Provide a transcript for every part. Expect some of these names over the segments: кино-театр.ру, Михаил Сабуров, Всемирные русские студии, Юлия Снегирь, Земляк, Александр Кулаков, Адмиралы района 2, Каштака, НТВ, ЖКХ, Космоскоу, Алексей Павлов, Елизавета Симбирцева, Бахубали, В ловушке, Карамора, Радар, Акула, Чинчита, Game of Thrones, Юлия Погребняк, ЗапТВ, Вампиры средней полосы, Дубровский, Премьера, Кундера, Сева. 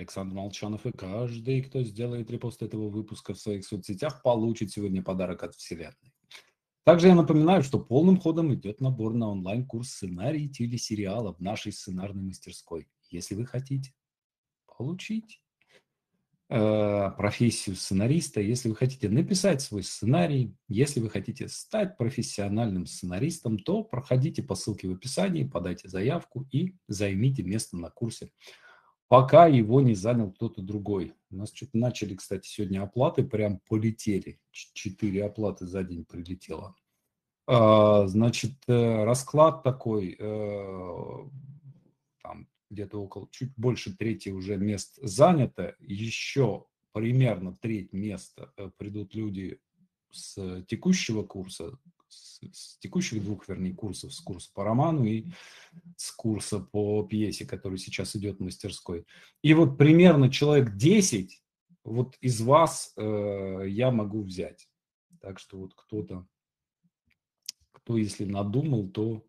Александр Молчанов, и каждый, кто сделает репост этого выпуска в своих соцсетях, получит сегодня подарок от Вселенной. Также я напоминаю, что полным ходом идет набор на онлайн-курс сценарий телесериала в нашей сценарной мастерской. Если вы хотите получить профессию сценариста, если вы хотите написать свой сценарий, если вы хотите стать профессиональным сценаристом, то проходите по ссылке в описании, подайте заявку и займите место на курсе, пока его не занял кто-то другой. У нас что-то начали, кстати, сегодня оплаты, прям полетели. 4 оплаты за день прилетело. Значит, расклад такой, там где-то около, чуть больше трети уже мест занято, еще примерно треть места придут люди с текущего курса, с текущих двух, вернее, курсов, с курса по роману и с курса по пьесе, который сейчас идет в мастерской. И вот примерно человек 10 вот из вас я могу взять. Так что вот кто-то, кто если надумал, то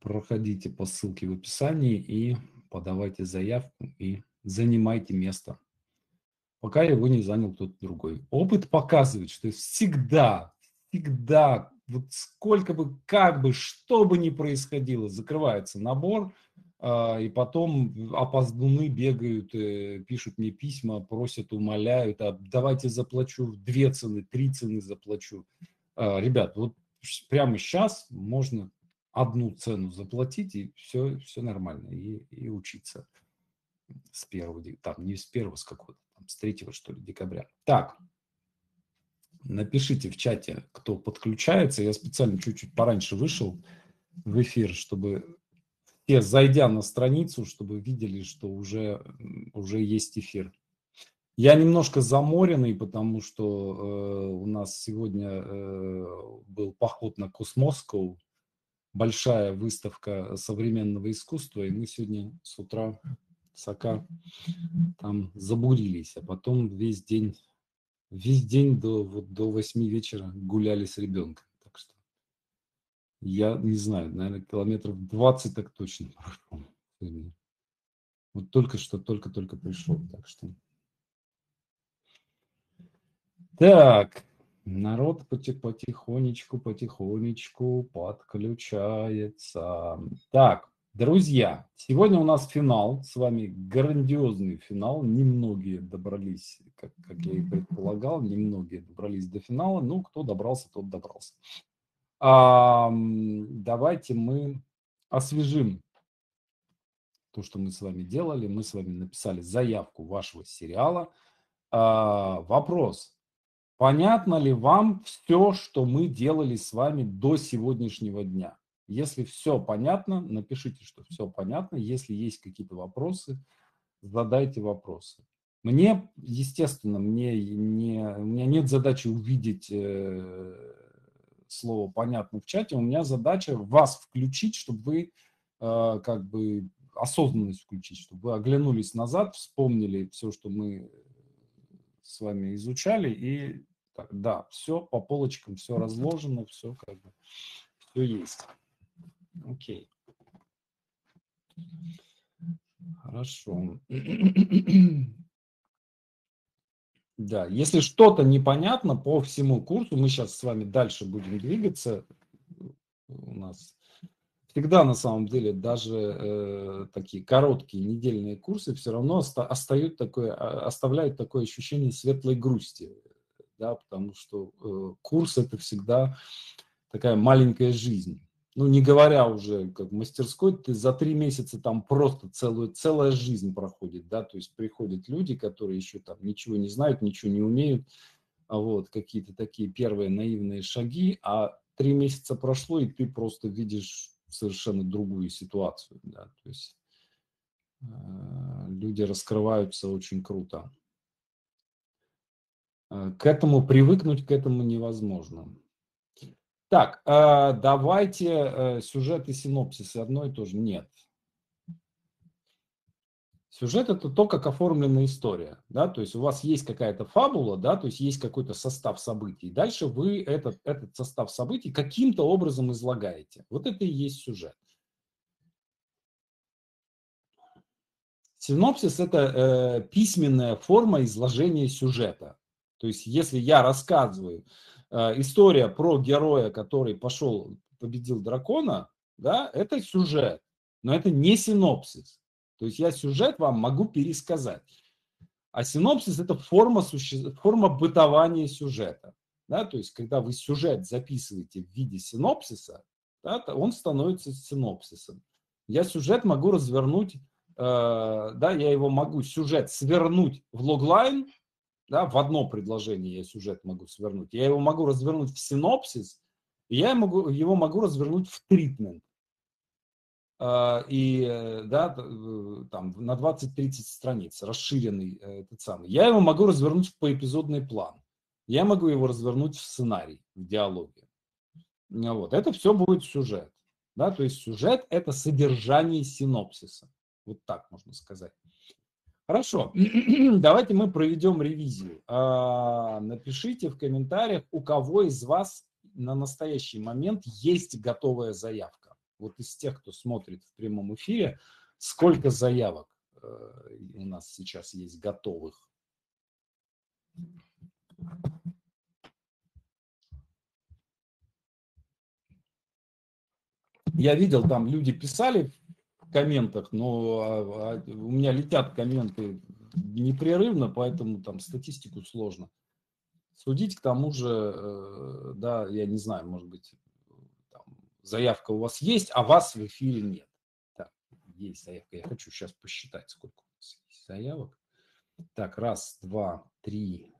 проходите по ссылке в описании и подавайте заявку и занимайте место, пока его не занял кто-то другой. Опыт показывает, что всегда, вот сколько бы, как бы, что бы ни происходило, закрывается набор, и потом опоздуны бегают, пишут мне письма, просят, умоляют, а давайте заплачу 2 цены, 3 цены заплачу. Ребят, вот прямо сейчас можно 1 цену заплатить, и все нормально, и учиться с 1, там, не с 1, с какого-то, там, с 3, что ли, декабря. Так. Напишите в чате, кто подключается. Я специально чуть-чуть пораньше вышел в эфир, чтобы все, зайдя на страницу, чтобы видели, что уже есть эфир. Я немножко заморенный, потому что у нас сегодня был поход на Космоскоу, большая выставка современного искусства, и мы сегодня с утра сока там забурились, а потом весь день до 8 вечера гуляли с ребенком. Так что я не знаю, наверное, километров 20 так точно прошел. Вот только что, только пришел. Так что. Так, народ потихонечку подключается. Так, друзья, сегодня у нас финал, с вами грандиозный финал, немногие добрались, как я и предполагал, немногие добрались до финала, ну, кто добрался, тот добрался. Давайте мы освежим то, что мы с вами делали, мы с вами написали заявку вашего сериала. Вопрос, понятно ли вам все, что мы делали с вами до сегодняшнего дня? Если все понятно, напишите, что все понятно. Если есть какие-то вопросы, задайте вопросы. Мне, естественно, у меня нет задачи увидеть слово «понятно» в чате. У меня задача вас включить, чтобы вы как бы осознанность включить, чтобы вы оглянулись назад, вспомнили все, что мы с вами изучали. И так, да, все по полочкам, все разложено, все как бы все есть. Окей. Хорошо. Да, если что-то непонятно по всему курсу, мы сейчас с вами дальше будем двигаться. У нас всегда, на самом деле, даже такие короткие недельные курсы все равно оставляют такое ощущение светлой грусти, да, потому что курс – это всегда такая маленькая жизнь. Ну, не говоря уже, как в мастерской, ты за 3 месяца там просто целая жизнь проходит, да, то есть приходят люди, которые еще там ничего не знают, ничего не умеют, вот, какие-то такие первые наивные шаги, а 3 месяца прошло, и ты просто видишь совершенно другую ситуацию, да, то есть люди раскрываются очень круто. К этому привыкнуть, к этому невозможно. Так, давайте сюжет и синопсис одно и то же. Нет. Сюжет – это то, как оформлена история. Да? То есть у вас есть какая-то фабула, да? То есть есть какой-то состав событий. Дальше вы этот состав событий каким-то образом излагаете. Вот это и есть сюжет. Синопсис – это письменная форма изложения сюжета. То есть, если я рассказываю история про героя, который пошел, победил дракона, да, это сюжет, но это не синопсис. То есть, я сюжет вам могу пересказать. А синопсис – это форма бытования сюжета. Да? То есть, когда вы сюжет записываете в виде синопсиса, да, он становится синопсисом. Я сюжет могу развернуть, сюжет свернуть в логлайн, да, в одно предложение я сюжет могу свернуть, я его могу развернуть в синопсис, и я его могу развернуть в тритмент. Там на 20-30 страниц расширенный этот самый. Я его могу развернуть в поэпизодный план. Я могу его развернуть в сценарий, в диалоге. Вот. Это все будет сюжет. Да? То есть сюжет – это содержание синопсиса. Вот так можно сказать. Хорошо. Давайте мы проведем ревизию. Напишите в комментариях, у кого из вас на настоящий момент есть готовая заявка. Вот из тех, кто смотрит в прямом эфире, сколько заявок у нас сейчас есть готовых? Я видел, там люди писали в комментах, но у меня летят комменты непрерывно, поэтому там статистику сложно судить. К тому же, да, я не знаю, может быть, там заявка у вас есть, а вас в эфире нет. Так, есть заявка. Я хочу сейчас посчитать, сколько у нас есть заявок. Так, раз, два, три.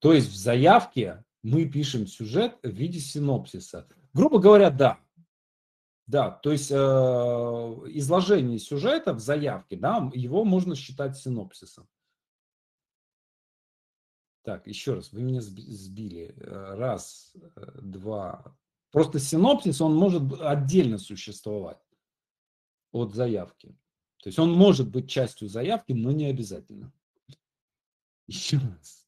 То есть в заявке мы пишем сюжет в виде синопсиса. Грубо говоря, да. Да, то есть изложение сюжета в заявке, да, его можно считать синопсисом. Так, еще раз, вы меня сбили. Раз, два. Просто синопсис, он может отдельно существовать от заявки. То есть он может быть частью заявки, но не обязательно. Еще раз.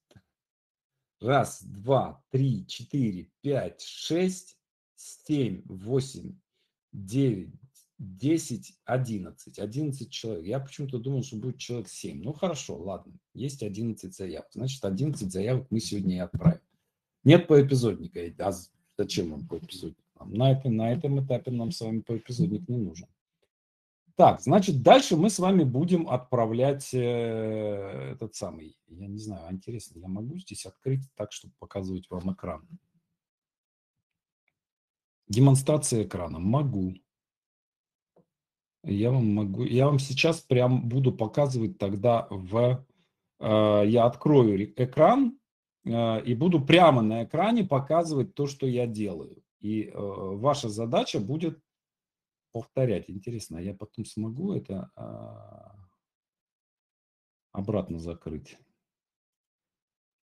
Раз, два, три, четыре, пять, шесть, семь, восемь. 9, 10, 11. 11 человек. Я почему-то думал, что будет человек 7. Ну хорошо, ладно. Есть 11 заявок. Значит, 11 заявок мы сегодня и отправим. Нет поэпизодника. А зачем нам поэпизодник? На этом этапе нам с вами поэпизодник не нужен. Так, значит, дальше мы с вами будем отправлять этот самый... Я не знаю, интересно, я могу здесь открыть так, чтобы показывать вам экран? Демонстрация экрана. Могу. Я вам сейчас прям буду показывать тогда я открою экран и буду прямо на экране показывать то, что я делаю. И ваша задача будет повторять. Интересно, я потом смогу это обратно закрыть?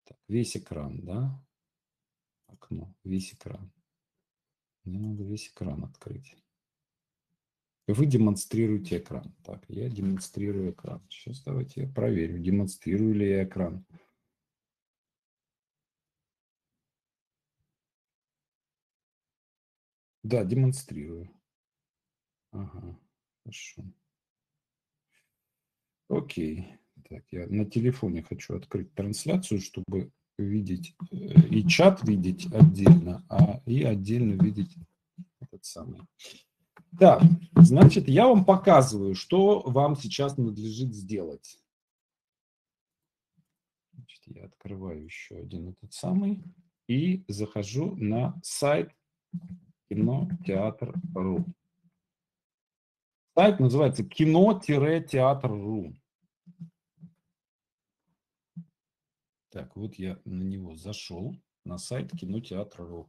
Так, весь экран, да? Окно, весь экран. Мне надо весь экран открыть. Вы демонстрируете экран. Так, я демонстрирую экран. Сейчас давайте я проверю, демонстрирую ли я экран. Да, демонстрирую. Ага, хорошо. Окей. Так, я на телефоне хочу открыть трансляцию, чтобы... видеть и чат видеть отдельно, и отдельно видеть этот самый. Так, значит, я вам показываю, что вам сейчас надлежит сделать. Значит, я открываю еще один этот самый и захожу на сайт кино-театр.ру. Сайт называется кино-театр.ру. Так, вот я на него зашел, на сайт кино-театр.ру.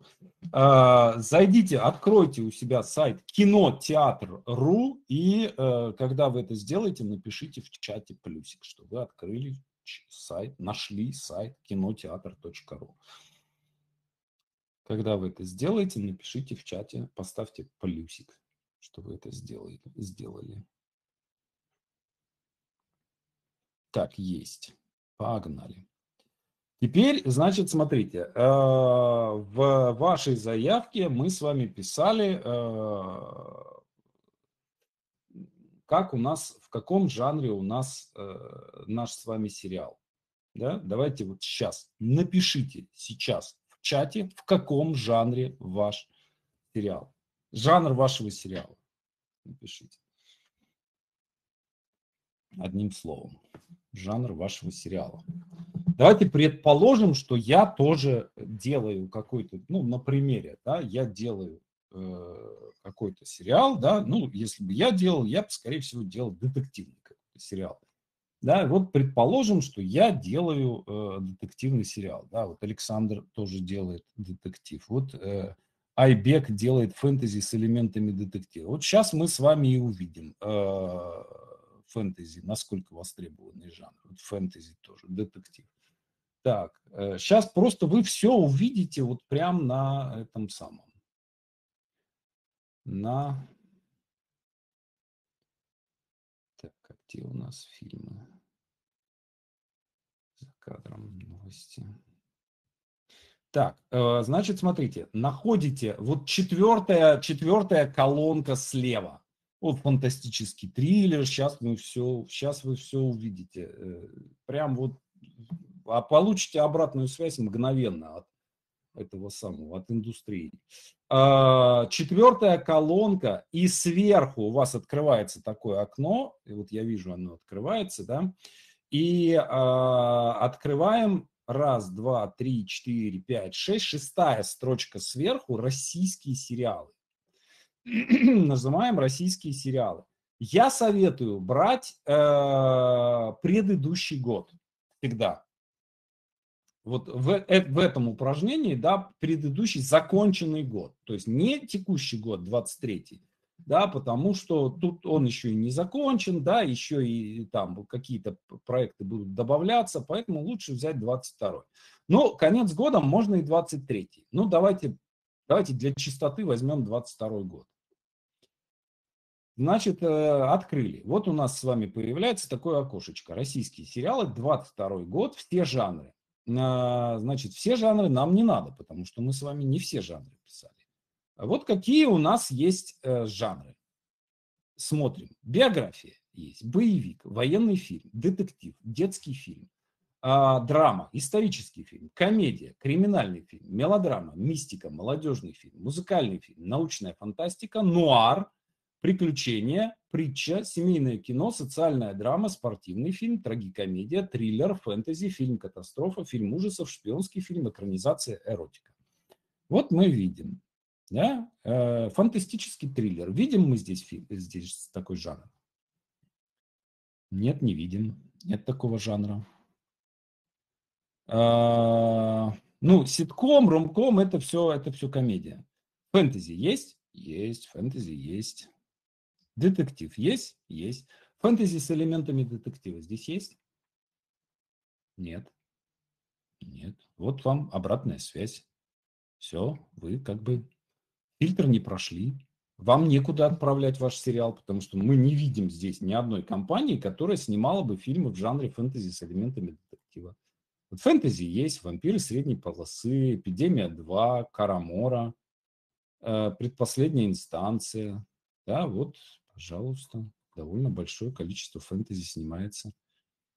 Зайдите, откройте у себя сайт кино-театр.ру, и когда вы это сделаете, напишите в чате плюсик, что вы открыли сайт, нашли сайт кино-театр.ру. Когда вы это сделаете, напишите в чате, поставьте плюсик, что вы это сделали. Так, есть. Погнали. Теперь, значит, смотрите, в вашей заявке мы с вами писали, как у нас, в каком жанре у нас наш с вами сериал. Да? Давайте вот сейчас, напишите сейчас в чате, в каком жанре ваш сериал. Жанр вашего сериала. Напишите. Одним словом. Жанр вашего сериала. Давайте предположим, что я тоже делаю какой-то, ну, на примере, да, я делаю какой-то сериал, да, ну, если бы я делал, я бы, скорее всего, делал детективный какой-то сериал. Да, вот предположим, что я делаю детективный сериал, да, вот Александр тоже делает детектив, вот Айбек делает фэнтези с элементами детектива. Вот сейчас мы с вами и увидим фэнтези, насколько востребованный жанр, вот фэнтези тоже, детектив. Так, сейчас просто вы все увидите вот прям на этом самом. На... Так, а где у нас фильмы? За кадром новости. Так, значит, смотрите, находите вот четвертая колонка слева. Вот фантастический триллер, сейчас вы все увидите. Прям вот, а получите обратную связь мгновенно от этого самого, от индустрии. Четвертая колонка, и сверху у вас открывается такое окно, и вот я вижу, оно открывается, да, и открываем раз, два, три, четыре, пять, шесть, шестая строчка сверху, российские сериалы. Нажимаем российские сериалы. Я советую брать предыдущий год всегда. Вот в этом упражнении, да, предыдущий законченный год, то есть не текущий год, 23-й, да, потому что тут он еще и не закончен, да, еще и там какие-то проекты будут добавляться, поэтому лучше взять 22-й. Но конец года можно и 23-й. Ну, давайте для чистоты возьмем 22-й год. Значит, открыли. Вот у нас с вами появляется такое окошечко. Российские сериалы, 22-й год, все жанры. Значит, все жанры нам не надо, потому что мы с вами не все жанры писали. Вот какие у нас есть жанры. Смотрим. Биография есть, боевик, военный фильм, детектив, детский фильм, драма, исторический фильм, комедия, криминальный фильм, мелодрама, мистика, молодежный фильм, музыкальный фильм, научная фантастика, нуар, приключения, притча, семейное кино, социальная драма, спортивный фильм, трагикомедия, триллер, фэнтези, фильм-катастрофа, фильм ужасов, шпионский фильм, экранизация, эротика. Вот мы видим, да? Фантастический триллер. Видим мы здесь, здесь такой жанр? Нет, не видим. Нет такого жанра. Ну, ситком, ромком, это все комедия. Фэнтези есть? Есть. Фэнтези есть. Детектив есть? Есть. Фэнтези с элементами детектива здесь есть? Нет. Нет. Вот вам обратная связь. Все, вы как бы фильтр не прошли. Вам некуда отправлять ваш сериал, потому что мы не видим здесь ни одной компании, которая снимала бы фильмы в жанре фэнтези с элементами детектива. Вот фэнтези есть, «Вампиры средней полосы», «Эпидемия 2», «Карамора», «Предпоследняя инстанция». Да, вот, пожалуйста, довольно большое количество фэнтези снимается.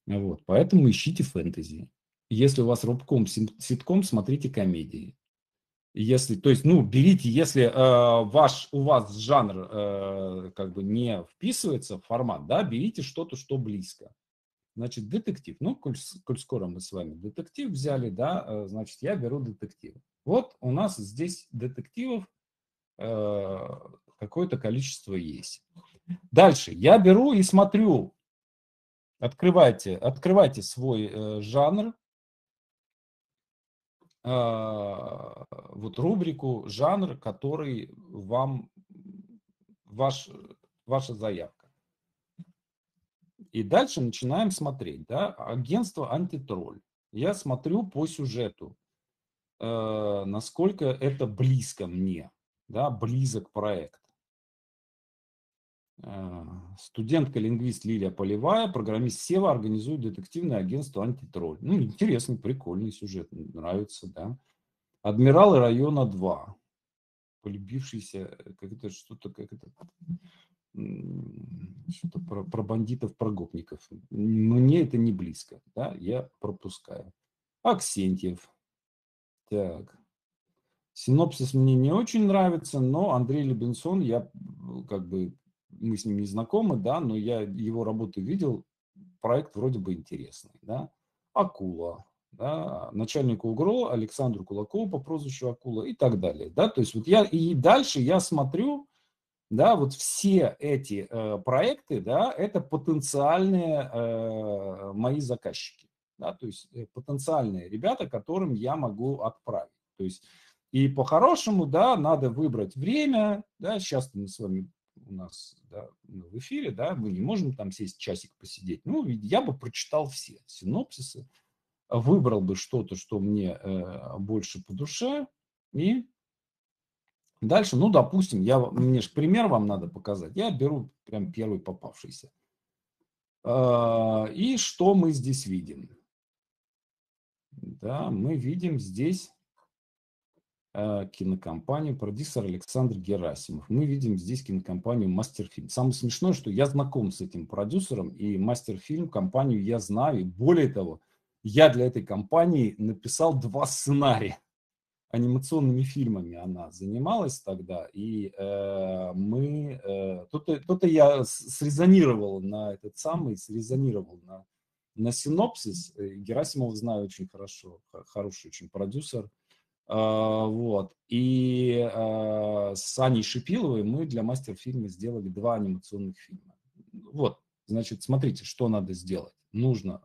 Вот, поэтому ищите фэнтези. Если у вас ромком, ситком, смотрите комедии. Если, то есть, ну, берите, если у вас жанр как бы не вписывается в формат, да, берите что-то, что близко. Значит, детектив. Ну, коль скоро мы с вами детектив взяли, да, значит, я беру детектив. Вот у нас здесь детективов какое-то количество есть. Дальше я беру и смотрю. Открывайте свой жанр. Вот рубрику «Жанр», который вам ваша заявка. И дальше начинаем смотреть. Да? Агентство антитролль. Я смотрю по сюжету, насколько это близко мне. Да, близок проект. Студентка-лингвист Лилия Полевая, программист Сева организует детективное агентство «Антитролль». Ну, интересный, прикольный сюжет, нравится, да. «Адмиралы района 2». Полюбившийся, как это, что-то, как это, что-то про бандитов, про гопников. Мне это не близко, да, я пропускаю. Аксентьев. Так. Синопсис мне не очень нравится, но Андрей Лебенсон, я как бы, мы с ним не знакомы, да, но я его работу видел, проект вроде бы интересный, да. Акула, да, начальнику УГРО Александру Кулакову по прозвищу Акула и так далее, да, то есть вот я и дальше я смотрю, да, вот все эти проекты, да, это потенциальные мои заказчики, да, то есть потенциальные ребята, которым я могу отправить, то есть и по-хорошему, да, надо выбрать время, да, сейчас мы с вами у нас, да, в эфире, да, мы не можем там сесть часик посидеть, ну, я бы прочитал все синопсисы, выбрал бы что-то, что мне больше по душе, и дальше, ну, допустим, мне же пример вам надо показать, я беру прям первый попавшийся. И что мы здесь видим? Да, мы видим здесь кинокомпанию, продюсер Александр Герасимов. Мы видим здесь кинокомпанию «Мастер-фильм». Самое смешное, что я знаком с этим продюсером, и «Мастер-фильм» компанию я знаю. И более того, я для этой компании написал 2 сценария. Анимационными фильмами она занималась тогда, и мы... то-то я срезонировал на синопсис. Герасимов знаю очень хорошо, хороший очень продюсер. Вот. И с Аней Шипиловой мы для «Мастер-фильма» сделали 2 анимационных фильма. Вот, значит, смотрите, что надо сделать. Нужно...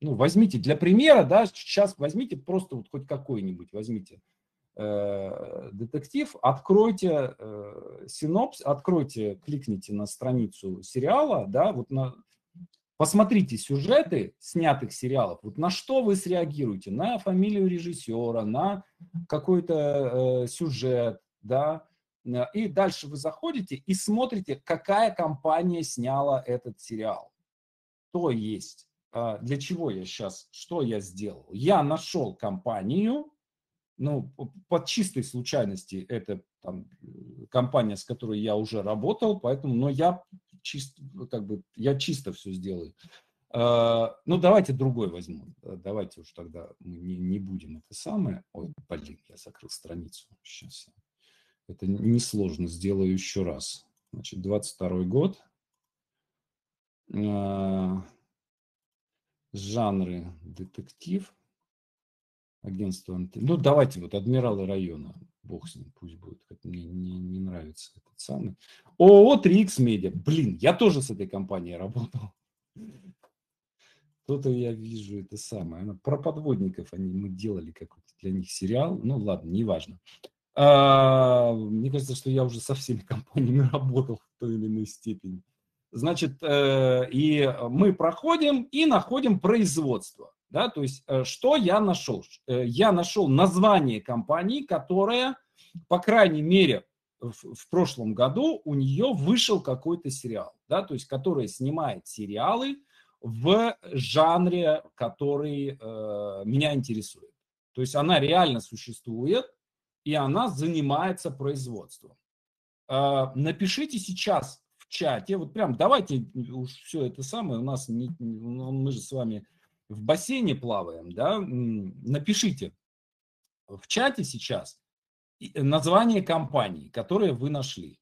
Ну, возьмите для примера, да, сейчас возьмите просто вот хоть какой-нибудь, возьмите детектив, откройте синопсис, откройте, кликните на страницу сериала, да, вот на, посмотрите сюжеты снятых сериалов, вот на что вы среагируете, на фамилию режиссера, на какой-то сюжет, да, и дальше вы заходите и смотрите, какая компания сняла этот сериал, то есть. Для чего я сейчас, что я сделал? Я нашел компанию, ну, по чистой случайности, это там, компания, с которой я уже работал, поэтому, но я, как бы, я чисто все сделаю. Ну, давайте другой возьму. Давайте уж тогда мы не будем это самое. Ой, блин, я закрыл страницу. Сейчас я это несложно сделаю еще раз. Значит, 22-й год. Жанры детектив, агентство антитролль. Ну, давайте вот «Адмиралы района». Бог с ним, пусть будет. Мне не нравится этот самый. ООО 3X Media. Блин, я тоже с этой компанией работал. Кто-то я вижу это самое. Про подводников мы делали какой-то для них сериал. Ну, ладно, неважно. Мне кажется, что я уже со всеми компаниями работал в той или иной степени. Значит, и мы проходим и находим производство. Да? То есть, что я нашел? Я нашел название компании, которая, по крайней мере, в прошлом году у нее вышел какой-то сериал. Да? То есть, которая снимает сериалы в жанре, который меня интересует. То есть, она реально существует, и она занимается производством. Напишите сейчас в чате, вот прям давайте уж все это самое, у нас мы же с вами в бассейне плаваем, да, напишите в чате сейчас название компании, которое вы нашли,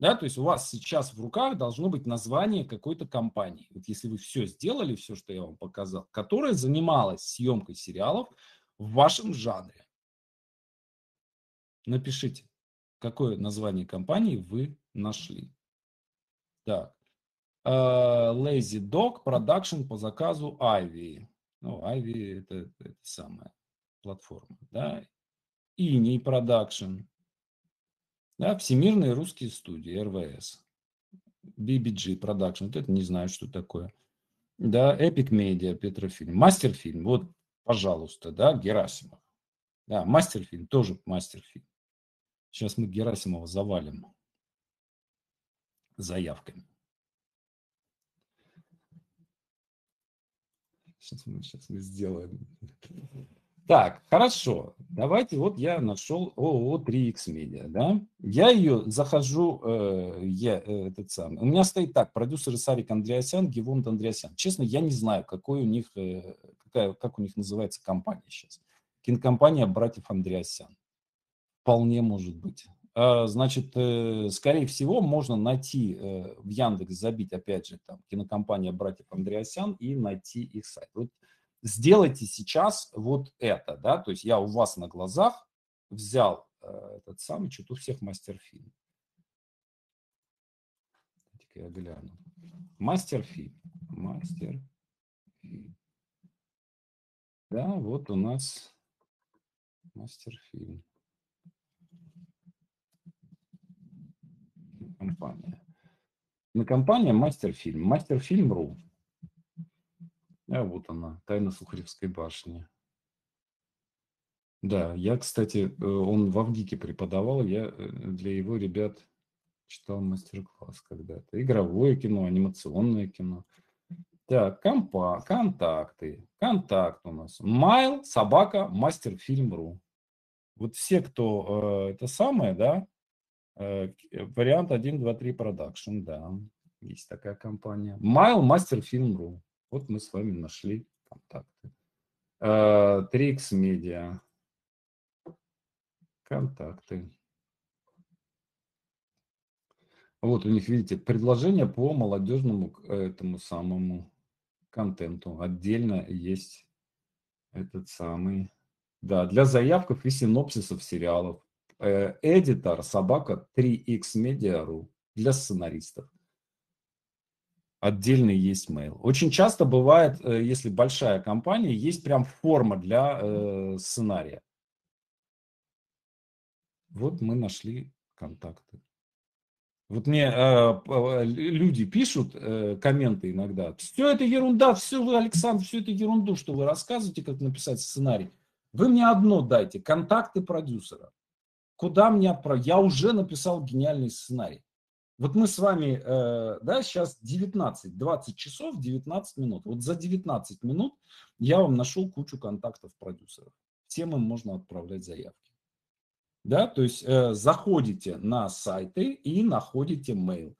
да, то есть у вас сейчас в руках должно быть название какой-то компании, вот если вы все сделали, все, что я вам показал, которая занималась съемкой сериалов в вашем жанре. Напишите, какое название компании вы нашли. Так, Lazy Dog Production по заказу Ivy. Ну, Ivy это самая платформа, да. Иней Production. Да, Всемирные русские студии, РВС. BBG Production, вот это не знаю, что такое. Да, Epic Media, Петрофильм. Мастер-фильм, вот, пожалуйста, да, Герасимов. Да, Мастер-фильм, тоже Мастер-фильм. Сейчас мы Герасимова завалим заявками. Сейчас мы сделаем. Так, хорошо. Давайте, вот я нашел ООО 3X Media, да? Я ее захожу, у меня стоит так, продюсеры Сарик Андреасян, Гевонт Андреасян. Честно, я не знаю, какой у них, как у них называется компания сейчас. Кинокомпания братьев Андреасян. Вполне может быть. Значит, скорее всего, можно найти в Яндекс, забить, опять же, там, кинокомпания братьев Андреасян и найти их сайт. Вот. Сделайте сейчас вот это, да, то есть я у вас на глазах взял этот самый, что-то у всех мастер-фильм. Я гляну. Мастер-фильм. Мастер-фильм. Да, вот у нас мастер-фильм. Компания. На компания мастер-фильм. Мастер-фильм.ру. А вот она, «Тайна Сухаревской башни». Да, я, кстати, он в Авгике преподавал, я для его ребят читал мастер-класс когда-то. Игровое кино, анимационное кино. Так, контакты. Контакт у нас. mail@masterfilm.ru. Вот все, кто это самое, да, вариант 1, 2, 3 Production, да, есть такая компания. mail@masterfilm.ru. Вот мы с вами нашли контакты. 3X Media. Контакты. Вот у них, видите, предложение по молодежному этому самому контенту. Отдельно есть этот самый. Да, для заявков и синопсисов сериалов. Editor собака 3xmedia.ru для сценаристов. Отдельный есть mail. Очень часто бывает, если большая компания, есть прям форма для сценария. Вот мы нашли контакты. Вот мне люди пишут комменты иногда. Все это ерунда, все вы, Александр, все это ерунду, что вы рассказываете, как написать сценарий. Вы мне одно дайте, контакты продюсера. Куда мне отправить? Я уже написал гениальный сценарий. Вот мы с вами, да, сейчас 20 часов, 19 минут. Вот за 19 минут я вам нашел кучу контактов продюсеров. Всем им можно отправлять заявки. Да, то есть заходите на сайты и находите mail.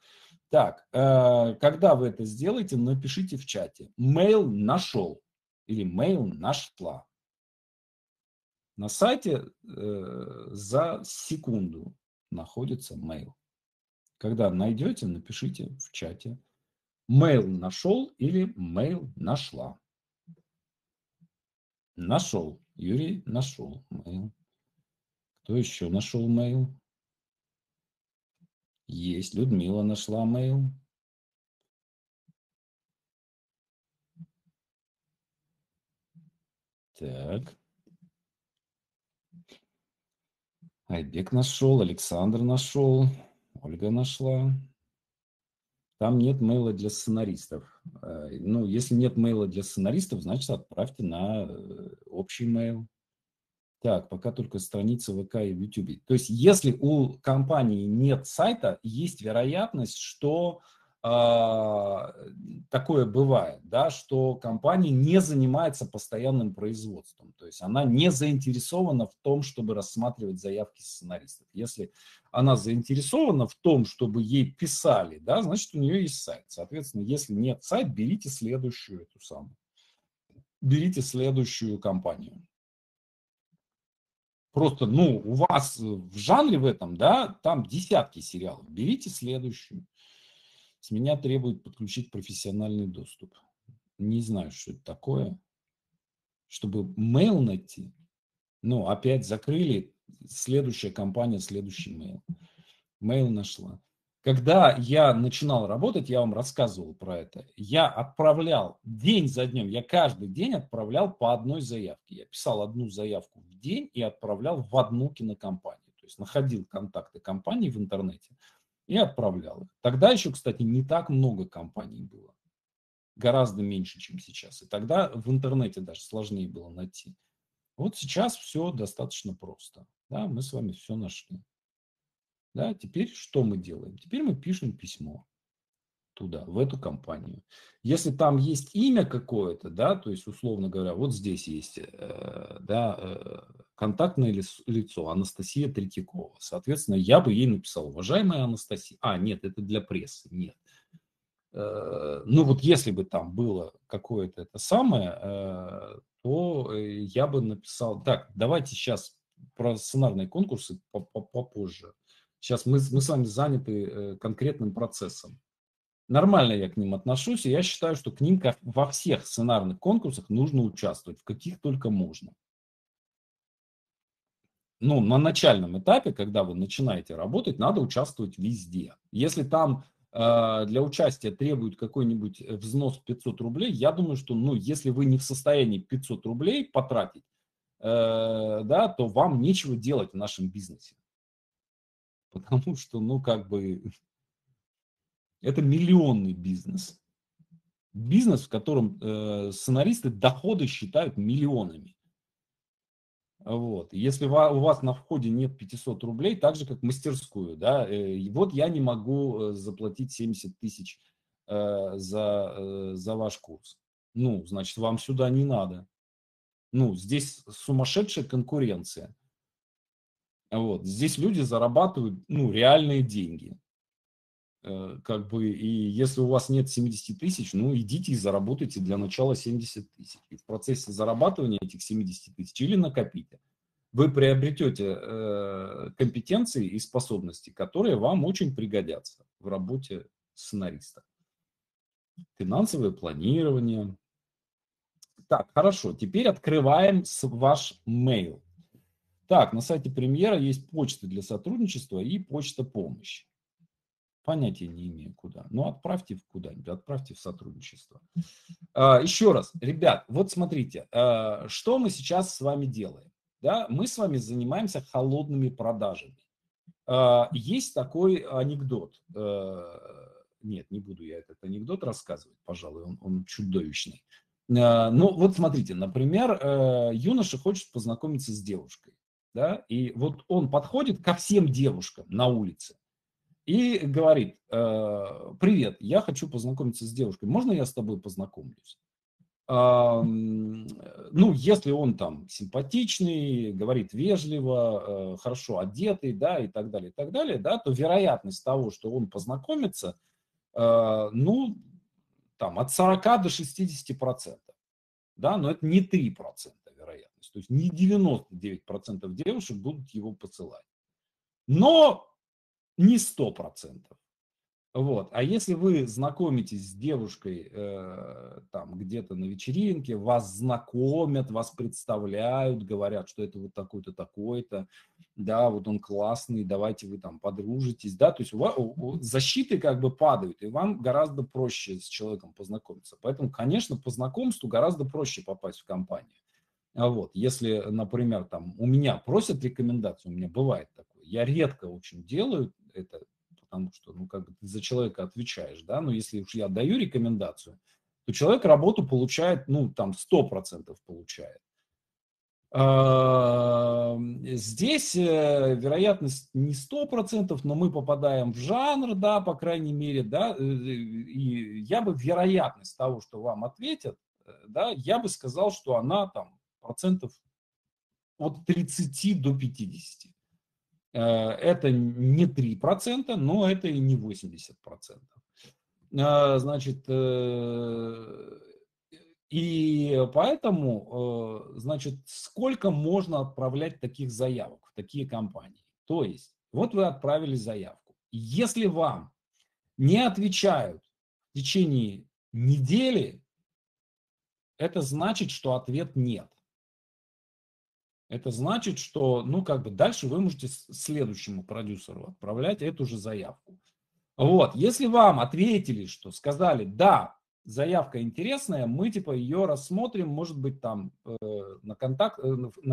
Так, когда вы это сделаете, напишите в чате. Mail нашел или mail нашла. На сайте за секунду находится mail. Когда найдете, напишите в чате. Mail нашел или mail нашла. Нашел. Юрий нашел mail. Кто еще нашел mail? Есть. Людмила нашла mail. Так. Айбек нашел. Александр нашел. Ольга нашла. Там нет мейла для сценаристов. Ну, если нет мейла для сценаристов, значит, отправьте на общий мейл. Так, пока только страница ВК и в YouTube. То есть, если у компании нет сайта, есть вероятность, что такое бывает, да, что компания не занимается постоянным производством. То есть она не заинтересована в том, чтобы рассматривать заявки сценаристов. Если она заинтересована в том, чтобы ей писали, да, значит, у нее есть сайт. Соответственно, если нет сайта, берите следующую эту самую. Берите следующую компанию. Просто, ну, у вас в жанре в этом, да, там десятки сериалов. Берите следующую. С меня требует подключить профессиональный доступ. Не знаю, что это такое. Чтобы mail найти, ну, опять закрыли, следующая компания, следующий mail. Mail нашла. Когда я начинал работать, я вам рассказывал про это, я отправлял день за днем, я каждый день отправлял по одной заявке. Я писал одну заявку в день и отправлял в одну кинокомпанию. То есть находил контакты компаний в интернете. И отправлял их. Тогда еще, кстати, не так много компаний было. Гораздо меньше, чем сейчас. И тогда в интернете даже сложнее было найти. Вот сейчас все достаточно просто. Да, мы с вами все нашли. Да, теперь что мы делаем? Теперь мы пишем письмо. туда, в эту компанию. Если там есть имя какое-то, да, то есть, условно говоря, вот здесь есть контактное лицо Анастасия Третьякова. Соответственно, я бы ей написал: уважаемая Анастасия. А, нет, это для прессы, нет. Ну вот если бы там было какое-то это самое, то я бы написал: так, давайте сейчас про сценарные конкурсы попозже. Сейчас мы с вами заняты конкретным процессом. Нормально я к ним отношусь, и я считаю, что к ним во всех сценарных конкурсах нужно участвовать, в каких только можно. Ну, на начальном этапе, когда вы начинаете работать, надо участвовать везде. Если там для участия требуют какой-нибудь взнос 500 рублей, я думаю, что, ну, если вы не в состоянии 500 рублей потратить, да, то вам нечего делать в нашем бизнесе. Потому что, ну, как бы... Это миллионный бизнес. Бизнес, в котором сценаристы доходы считают миллионами. Вот. Если у вас на входе нет 500 рублей, так же, как мастерскую, да, вот я не могу заплатить 70 тысяч за ваш курс. Ну, значит, вам сюда не надо. Ну, здесь сумасшедшая конкуренция. Вот. Здесь люди зарабатывают, ну, реальные деньги. Как бы, и если у вас нет 70 тысяч, ну, идите и заработайте для начала 70 тысяч. И в процессе зарабатывания этих 70 тысяч или накопите, вы приобретете компетенции и способности, которые вам очень пригодятся в работе сценариста. Финансовое планирование. Так, хорошо, теперь открываем ваш мейл. Так, на сайте Премьера есть почта для сотрудничества и почта помощи. Понятия не имею, куда. Но отправьте куда-нибудь, отправьте в сотрудничество. Еще раз, ребят, вот смотрите, что мы сейчас с вами делаем. Да? Мы с вами занимаемся холодными продажами. Есть такой анекдот. Нет, не буду я этот анекдот рассказывать, пожалуй, он чудовищный. Ну вот смотрите, например, юноша хочет познакомиться с девушкой. Да? И вот он подходит ко всем девушкам на улице. И говорит: привет, я хочу познакомиться с девушкой, можно я с тобой познакомлюсь? Ну, если он там симпатичный, говорит вежливо, хорошо одетый, да, и так далее, да, то вероятность того, что он познакомится, ну, там, от 40 до 60%, да, но это не 3% вероятность, то есть не 99% девушек будут его посылать. Но не 100%. Вот. А если вы знакомитесь с девушкой там где-то на вечеринке, вас знакомят, вас представляют, говорят, что это вот такой-то, такой-то, да, вот он классный, давайте вы там подружитесь, да, то есть у вас, защиты как бы падают, и вам гораздо проще с человеком познакомиться. Поэтому, конечно, по знакомству гораздо проще попасть в компанию. Вот. Если, например, там у меня просят рекомендацию, у меня бывает такое. Я редко очень делаю это, потому что, ну, как бы ты за человека отвечаешь, да, но если уж я даю рекомендацию, то человек работу получает, ну, там, 100% получает. Здесь вероятность не 100%, но мы попадаем в жанр, да, по крайней мере, да, и я бы вероятность того, что вам ответят, да, я бы сказал, что она там 30% до 50%. Это не 3%, но это и не 80%. Значит, и поэтому, значит, сколько можно отправлять таких заявок в такие компании? То есть, вот вы отправили заявку. Если вам не отвечают в течение недели, это значит, что ответ нет. Это значит, что, ну, как бы дальше вы можете следующему продюсеру отправлять эту же заявку. Вот, если вам ответили, что сказали: да, заявка интересная, мы типа ее рассмотрим, может быть, там на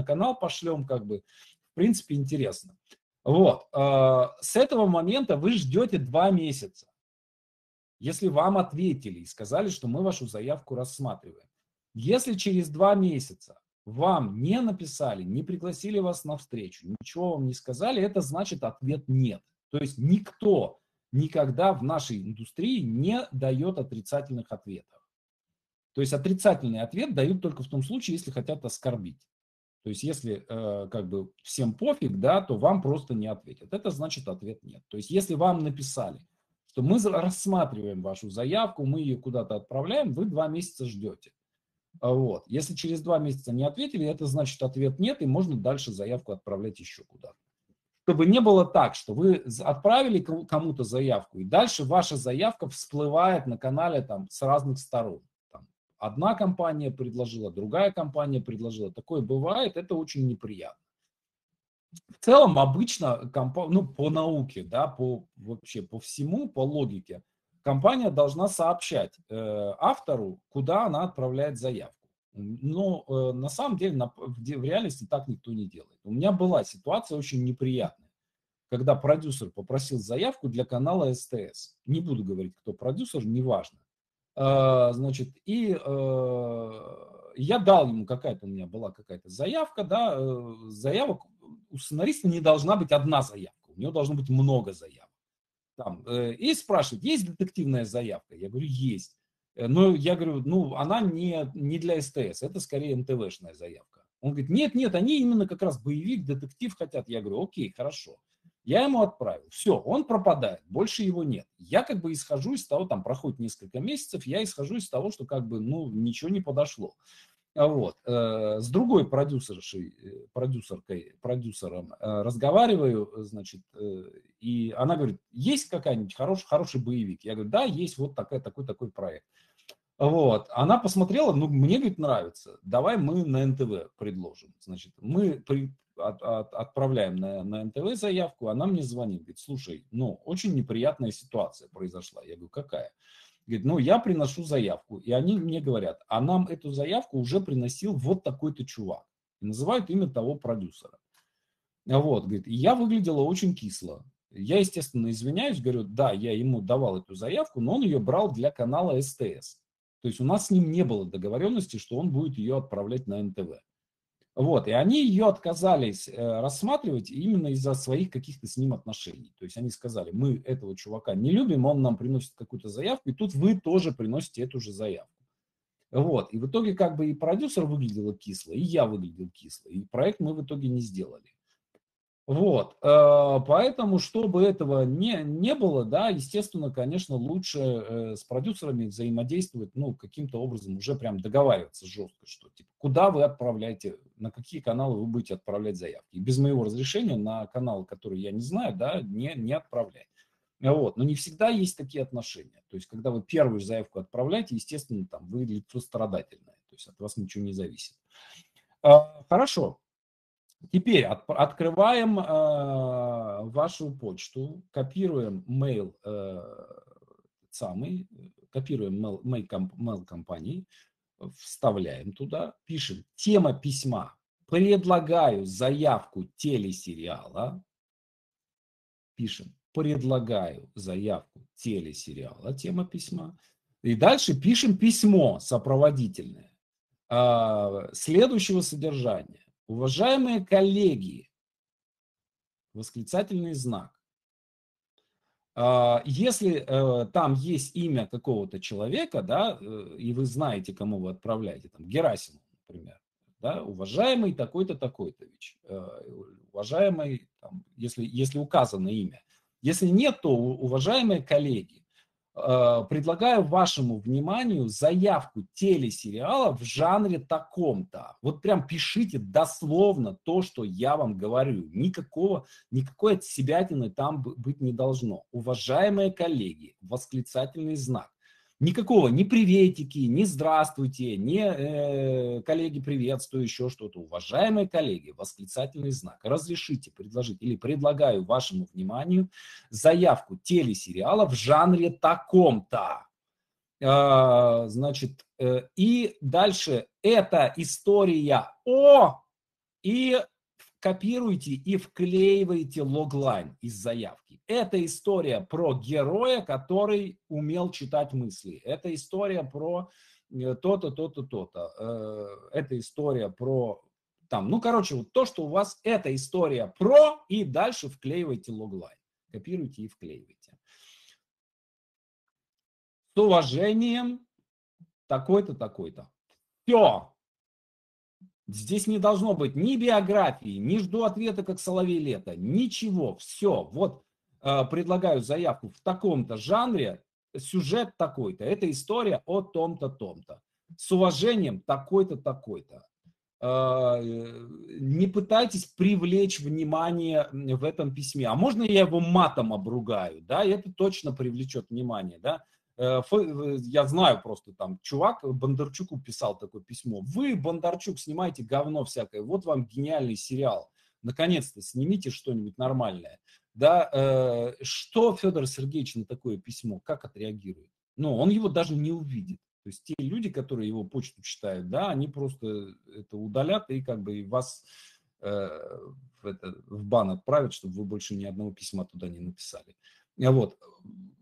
канал пошлем, как бы, в принципе, интересно. Вот, с этого момента вы ждете 2 месяца. Если вам ответили и сказали, что мы вашу заявку рассматриваем. Если через 2 месяца вам не написали, не пригласили вас на встречу, ничего вам не сказали, это значит, ответ нет. То есть никто никогда в нашей индустрии не дает отрицательных ответов. То есть отрицательный ответ дают только в том случае, если хотят оскорбить. То есть если как бы всем пофиг, да, то вам просто не ответят. Это значит, ответ нет. То есть если вам написали, что мы рассматриваем вашу заявку, мы ее куда-то отправляем, вы 2 месяца ждете. Вот. Если через 2 месяца не ответили, это значит, ответ нет, и можно дальше заявку отправлять еще куда-то. Чтобы не было так, что вы отправили кому-то заявку, и дальше ваша заявка всплывает на канале там, с разных сторон. Одна компания предложила, другая компания предложила. Такое бывает, это очень неприятно. В целом, обычно, ну, по науке, да, вообще по всему, по логике, компания должна сообщать автору, куда она отправляет заявку. Но на самом деле, в реальности так никто не делает. У меня была ситуация очень неприятная, когда продюсер попросил заявку для канала СТС. Не буду говорить, кто продюсер, неважно. Значит, и я дал ему какая-то, у меня была какая-то заявка, да, заявок, у сценариста не должна быть одна заявка, у него должно быть много заявок. Там, и спрашивает, есть детективная заявка? Я говорю, есть. Но я говорю, ну, она не для СТС, это скорее МТВшная заявка. Он говорит, нет, они именно как раз боевик, детектив хотят. Я говорю, окей, хорошо. Я ему отправил. Все, он пропадает, больше его нет. Я как бы исхожу из того, там проходит несколько месяцев, я исхожу из того, что как бы, ну, ничего не подошло. Вот. С другой продюсером разговариваю, значит, и она говорит, есть какая-нибудь хороший боевик? Я говорю, да, есть вот такой проект. Вот. Она посмотрела, ну, мне, говорит, нравится, давай мы на НТВ предложим. Значит, мы отправляем на НТВ заявку, она мне звонит, говорит, слушай, ну, очень неприятная ситуация произошла. Я говорю, какая? Говорит, ну, я приношу заявку, и они мне говорят, а нам эту заявку уже приносил вот такой-то чувак. И называют имя того продюсера. Вот, говорит, и я выглядела очень кисло. Я, естественно, извиняюсь, говорю, да, я ему давал эту заявку, но он ее брал для канала СТС. То есть у нас с ним не было договоренности, что он будет ее отправлять на НТВ. Вот, и они ее отказались рассматривать именно из-за своих каких-то с ним отношений. То есть они сказали, мы этого чувака не любим, он нам приносит какую-то заявку, и тут вы тоже приносите эту же заявку. Вот, и в итоге как бы и продюсер выглядел кисло, и я выглядел кисло, и проект мы в итоге не сделали. Вот, поэтому, чтобы этого не было, да, естественно, конечно, лучше с продюсерами взаимодействовать, ну, каким-то образом уже прям договариваться жестко, что, типа, куда вы отправляете, на какие каналы вы будете отправлять заявки. И без моего разрешения на канал, который я не знаю, да, не отправлять. Вот, но не всегда есть такие отношения. То есть, когда вы первую заявку отправляете, естественно, там, вы лицо страдательное, то есть от вас ничего не зависит. Хорошо. Теперь открываем вашу почту, копируем mail, mail компании, вставляем туда, пишем тема письма. Предлагаю заявку телесериала. Пишем предлагаю заявку телесериала, тема письма. И дальше пишем письмо сопроводительное следующего содержания. Уважаемые коллеги, восклицательный знак. Если там есть имя какого-то человека, да, и вы знаете, кому вы отправляете, там, Герасимов, например, да, уважаемый такой-то, такой-тович, уважаемый, там, если указано имя. Если нет, то уважаемые коллеги, предлагаю вашему вниманию заявку телесериала в жанре таком-то. Вот прям пишите дословно то, что я вам говорю. Никакой отсебятины там быть не должно. Уважаемые коллеги, восклицательный знак. Никакого ни приветики, ни здравствуйте, ни коллеги приветствую, еще что-то. Уважаемые коллеги, восклицательный знак. Разрешите предложить или предлагаю вашему вниманию заявку телесериала в жанре таком-то. Значит, и дальше это история о... И копируйте и вклеиваете логлайн из заявки. Это история про героя, который умел читать мысли. Это история про то-то, то-то, то-то. Это история про... там, ну, короче, вот то, что у вас это история про, и дальше вклеиваете логлайн. Копируйте и вклеиваете. С уважением, такой-то, такой-то. Все. Здесь не должно быть ни биографии, ни жду ответа, как соловей лето. Ничего. Все. Вот предлагаю заявку в таком-то жанре, сюжет такой-то. Это история о том-то, том-то. С уважением, такой-то, такой-то. Не пытайтесь привлечь внимание в этом письме. А можно я его матом обругаю? Да, это точно привлечет внимание. Да? Я знаю просто там, чувак Бондарчуку писал такое письмо. Вы, Бондарчук, снимаете говно всякое. Вот вам гениальный сериал. Наконец-то снимите что-нибудь нормальное. Да? Что Федор Сергеевич на такое письмо? Как отреагирует? Ну, он его даже не увидит. То есть те люди, которые его почту читают, да, они просто это удалят и как бы вас в бан отправят, чтобы вы больше ни одного письма туда не написали. Вот.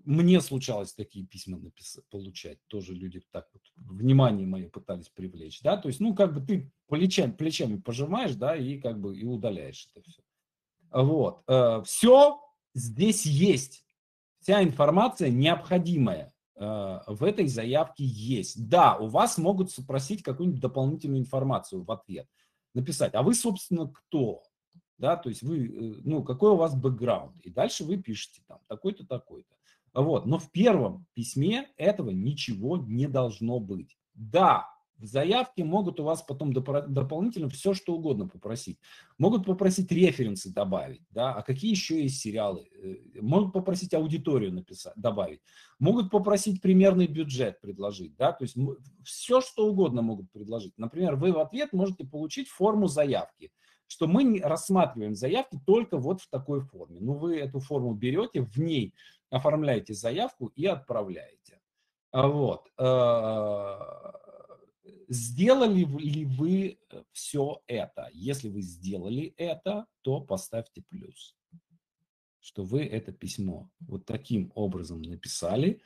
Мне случалось такие письма получать. Тоже люди так вот внимание мое пытались привлечь. Да? То есть, ну, как бы ты плечами пожимаешь, да, и как бы и удаляешь это все. Вот. Все здесь есть. Вся информация необходимая в этой заявке есть. Да, у вас могут спросить какую-нибудь дополнительную информацию в ответ. Написать, а вы, собственно, кто? Да, то есть вы, ну, какой у вас бэкграунд? И дальше вы пишете там такой-то, такой-то. Вот. Но в первом письме этого ничего не должно быть. Да, в заявке могут у вас потом дополнительно все, что угодно попросить. Могут попросить референсы добавить, да, а какие еще есть сериалы. Могут попросить аудиторию написать, добавить. Могут попросить примерный бюджет предложить, да, то есть все, что угодно могут предложить. Например, вы в ответ можете получить форму заявки, что мы рассматриваем заявки только вот в такой форме. Ну, вы эту форму берете, в ней оформляете заявку и отправляете. Вот. Сделали ли вы все это? Если вы сделали это, то поставьте плюс, что вы это письмо вот таким образом написали,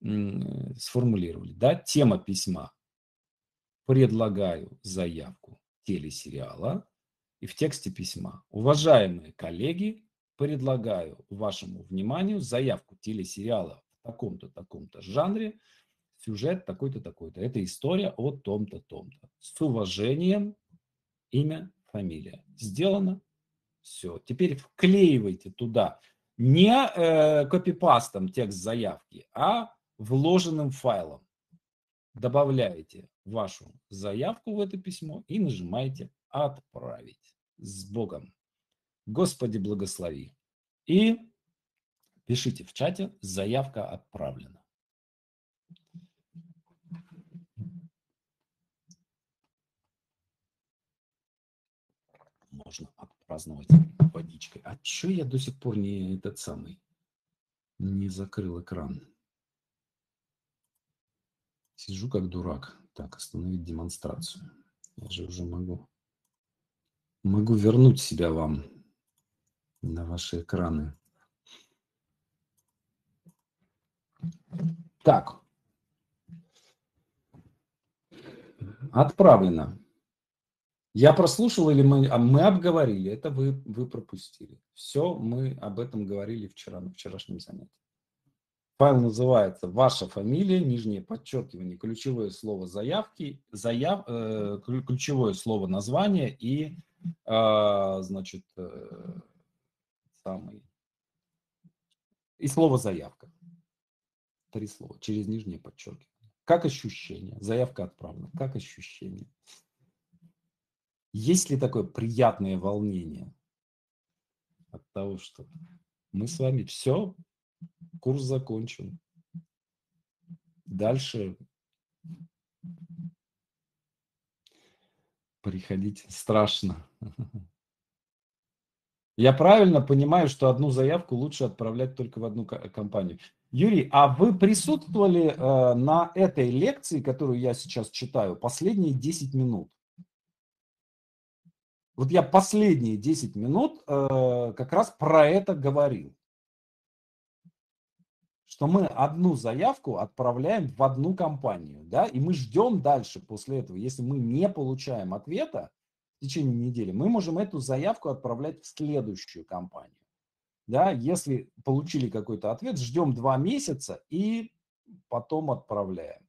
сформулировали. Да? Тема письма. Предлагаю заявку телесериала. И в тексте письма. Уважаемые коллеги, предлагаю вашему вниманию заявку телесериала в таком-то, таком-то жанре. Сюжет такой-то, такой-то. Это история о том-то, том-то. С уважением, имя, фамилия. Сделано. Все. Теперь вклеивайте туда не копипастом текст заявки, а вложенным файлом. Добавляете вашу заявку в это письмо и нажимаете «Отправить». С Богом. Господи, благослови. И пишите в чате «Заявка отправлена». Можно отпраздновать водичкой. А чё я до сих пор не этот самый, не закрыл экран? Сижу как дурак. Так, остановить демонстрацию. Я же уже могу вернуть себя вам на ваши экраны. Так. Отправлено. Я прослушал или мы обговорили? Это вы пропустили. Все, мы об этом говорили вчера на вчерашнем занятии. Файл называется «Ваша фамилия», нижнее подчеркивание, ключевое слово заявки, ключевое слово название и, значит, и слово заявка. Три слова через нижнее подчеркивание. Как ощущение? Заявка отправлена. Как ощущение? Есть ли такое приятное волнение от того, что мы с вами все, курс закончен. Дальше приходить страшно. Я правильно понимаю, что одну заявку лучше отправлять только в одну компанию. Юрий, а вы присутствовали на этой лекции, которую я сейчас читаю, последние 10 минут? Вот я последние 10 минут как раз про это говорил. Что мы одну заявку отправляем в одну компанию, да, и мы ждем дальше после этого. Если мы не получаем ответа в течение недели, мы можем эту заявку отправлять в следующую компанию. Да, если получили какой-то ответ, ждем 2 месяца и потом отправляем.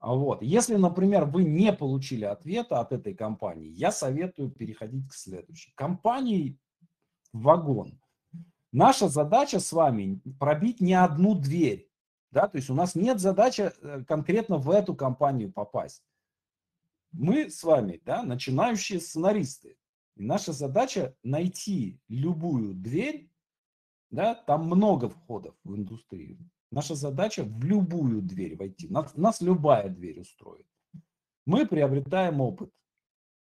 Вот. Если, например, вы не получили ответа от этой компании, я советую переходить к следующей. Компании вагон. Наша задача с вами пробить не одну дверь. Да? То есть у нас нет задачи конкретно в эту компанию попасть. Мы с вами, да, начинающие сценаристы. И наша задача найти любую дверь, да, там много входов в индустрию. Наша задача в любую дверь войти. Нас любая дверь устроит. Мы приобретаем опыт.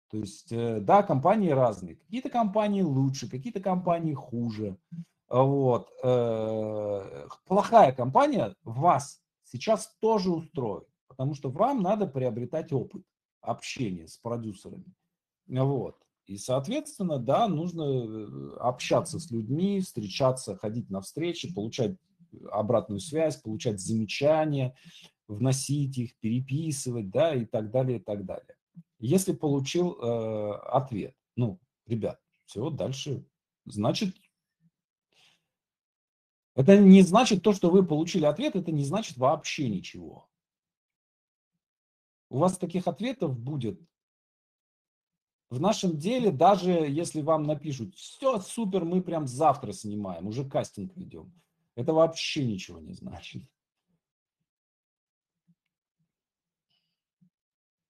То есть, да, компании разные. Какие-то компании лучше, какие-то компании хуже. Вот. Плохая компания вас сейчас тоже устроит, потому что вам надо приобретать опыт общения с продюсерами. Вот. И, соответственно, да, нужно общаться с людьми, встречаться, ходить на встречи, получать обратную связь, получать замечания, вносить их, переписывать, да, и так далее, и так далее. Если получил ответ, ну, ребят, все, дальше, значит, это не значит то, что вы получили ответ, это не значит вообще ничего. У вас таких ответов будет. В нашем деле, даже если вам напишут, все, супер, мы прям завтра снимаем, уже кастинг ведем. Это вообще ничего не значит.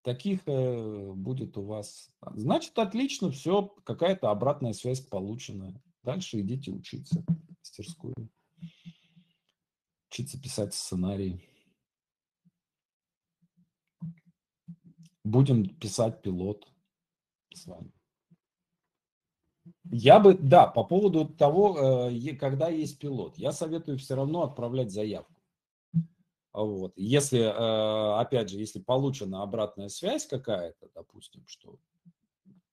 Таких будет у вас. Значит, отлично, все, какая-то обратная связь получена. Дальше идите учиться в мастерскую. Учиться писать сценарий. Будем писать пилот с вами. Я бы, да, по поводу того, когда есть пилот, я советую все равно отправлять заявку. Вот. Если, опять же, если получена обратная связь какая-то, допустим, что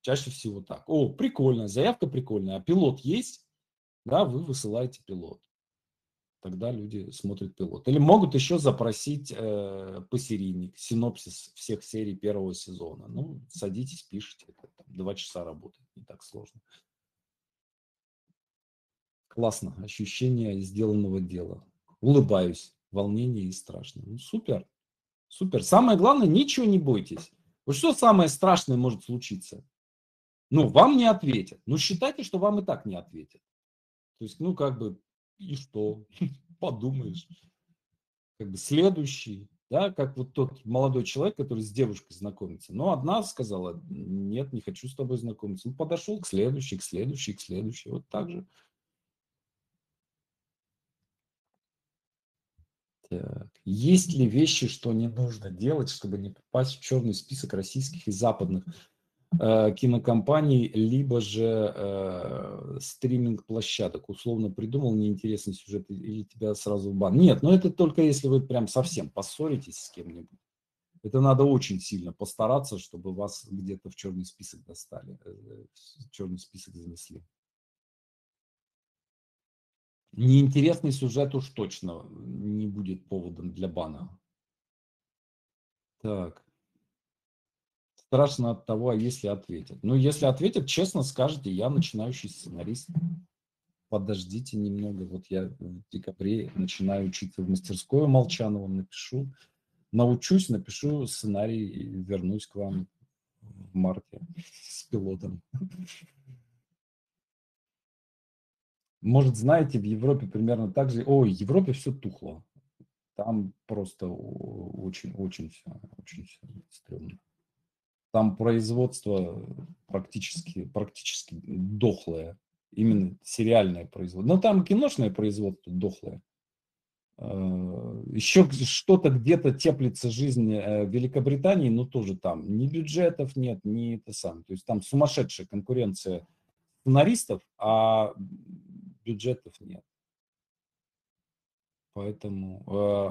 чаще всего так. О, прикольно, заявка прикольная, а пилот есть? Да, вы высылаете пилот. Тогда люди смотрят пилот. Или могут еще запросить посерийник, синопсис всех серий первого сезона. Ну, садитесь, пишите. Это, там, 2 часа работает, не так сложно. Классно. Ощущение сделанного дела. Улыбаюсь. Волнение и страшно. Ну, супер. Супер. Самое главное, ничего не бойтесь. Вот что самое страшное может случиться? Ну, вам не ответят. Ну, считайте, что вам и так не ответят. То есть, ну, как бы, и что? Подумаешь. Как бы следующий, да, как вот тот молодой человек, который с девушкой знакомится. Но одна сказала, нет, не хочу с тобой знакомиться. Ну, подошел к следующей, к следующей, к следующей. Вот так же. Так. Есть ли вещи, что не нужно делать, чтобы не попасть в черный список российских и западных кинокомпаний, либо же стриминг-площадок? Условно придумал неинтересный сюжет или тебя сразу в бан? Нет, но это только если вы прям совсем поссоритесь с кем-нибудь. Это надо очень сильно постараться, чтобы вас где-то в черный список достали, в черный список занесли. Неинтересный сюжет уж точно не будет поводом для бана. Так. Страшно от того, а если ответят. Ну, если ответят, честно скажете, я начинающий сценарист. Подождите немного. Вот я в декабре начинаю учиться в мастерскую Молчанова, напишу. Научусь, напишу сценарий и вернусь к вам в марте с пилотом. Может, знаете, в Европе примерно так же. Ой, в Европе все тухло. Там просто очень-очень все стрёмно. Там производство практически дохлое. Именно сериальное производство. Но там киношное производство дохлое. Еще что-то где-то теплится жизнь в Великобритании, но тоже там ни бюджетов нет, ни это самое. То есть там сумасшедшая конкуренция сценаристов, а бюджетов нет. Поэтому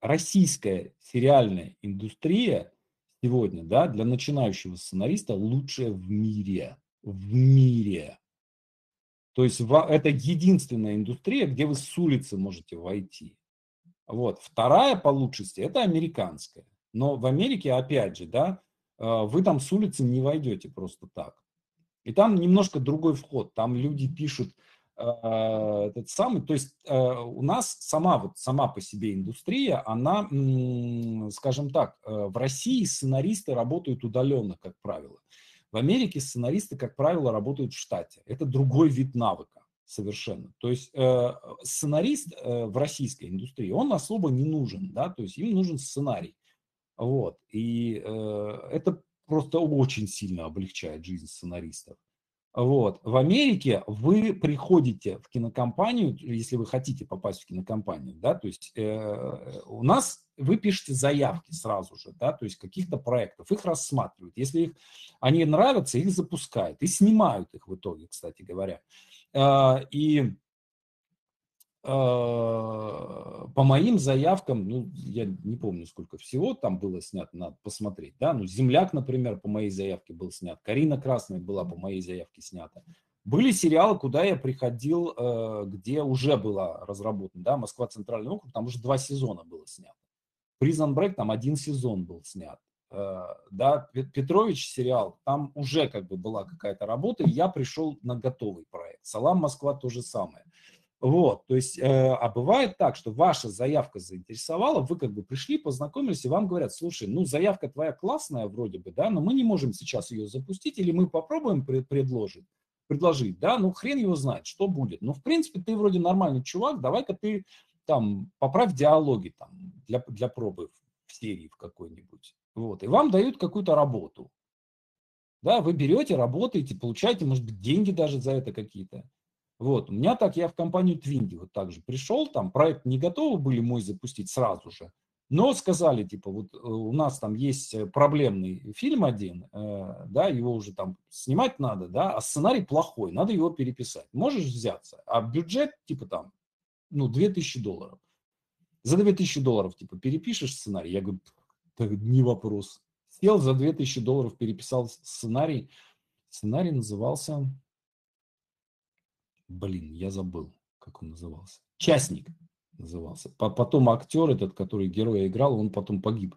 российская сериальная индустрия сегодня, да, для начинающего сценариста лучшая в мире. В мире. То есть это единственная индустрия, где вы с улицы можете войти. Вот. Вторая по лучшести – это американская. Но в Америке, опять же, да, вы там с улицы не войдете просто так. И там немножко другой вход. Там люди пишут этот самый, то есть у нас сама по себе индустрия, она, скажем так, в России сценаристы работают удаленно, как правило. В Америке сценаристы, как правило, работают в штате. Это другой вид навыка совершенно. То есть сценарист в российской индустрии, он особо не нужен, да, то есть им нужен сценарий. Вот. И это просто очень сильно облегчает жизнь сценаристов. Вот. В Америке вы приходите в кинокомпанию, если вы хотите попасть в кинокомпанию, да, то есть у нас вы пишете заявки сразу же, да, то есть каких-то проектов, их рассматривают. Если их, они нравятся, их запускают и снимают их в итоге, кстати говоря. И по моим заявкам, ну, я не помню, сколько всего там было снято, надо посмотреть, да, ну, «Земляк», например, по моей заявке был снят, «Карина Красная» была по моей заявке снята. Были сериалы, куда я приходил, где уже была разработана, да, «Москва. Центральный округ», там уже 2 сезона было снято. «Prison Break», там 1 сезон был снят. Да, «Петрович» сериал, там уже как бы была какая-то работа, и я пришел на готовый проект. «Салам, Москва» то же самое. Вот, то есть, а бывает так, что ваша заявка заинтересовала, вы как бы пришли, познакомились, и вам говорят: слушай, ну заявка твоя классная вроде бы, да, но мы не можем сейчас ее запустить, или мы попробуем предложить, да, ну хрен его знает, что будет. Но в принципе ты вроде нормальный чувак, давай-ка ты там поправь диалоги там для пробы в серии в какой-нибудь. Вот, и вам дают какую-то работу. Да, вы берете, работаете, получаете, может быть, деньги даже за это какие-то. Вот, у меня так, я в компанию Twindy вот так же пришел, там проект не готовы были мой запустить сразу же, но сказали, типа, вот у нас там есть проблемный фильм один, да, его уже там снимать надо, да, а сценарий плохой, надо его переписать, можешь взяться, а бюджет, типа, там, ну, $2000, за $2000, типа, перепишешь сценарий, я говорю, так, не вопрос, сел за $2000, переписал сценарий назывался... Блин, я забыл, как он назывался. «Частник» назывался. Потом актер этот, который героя играл, он потом погиб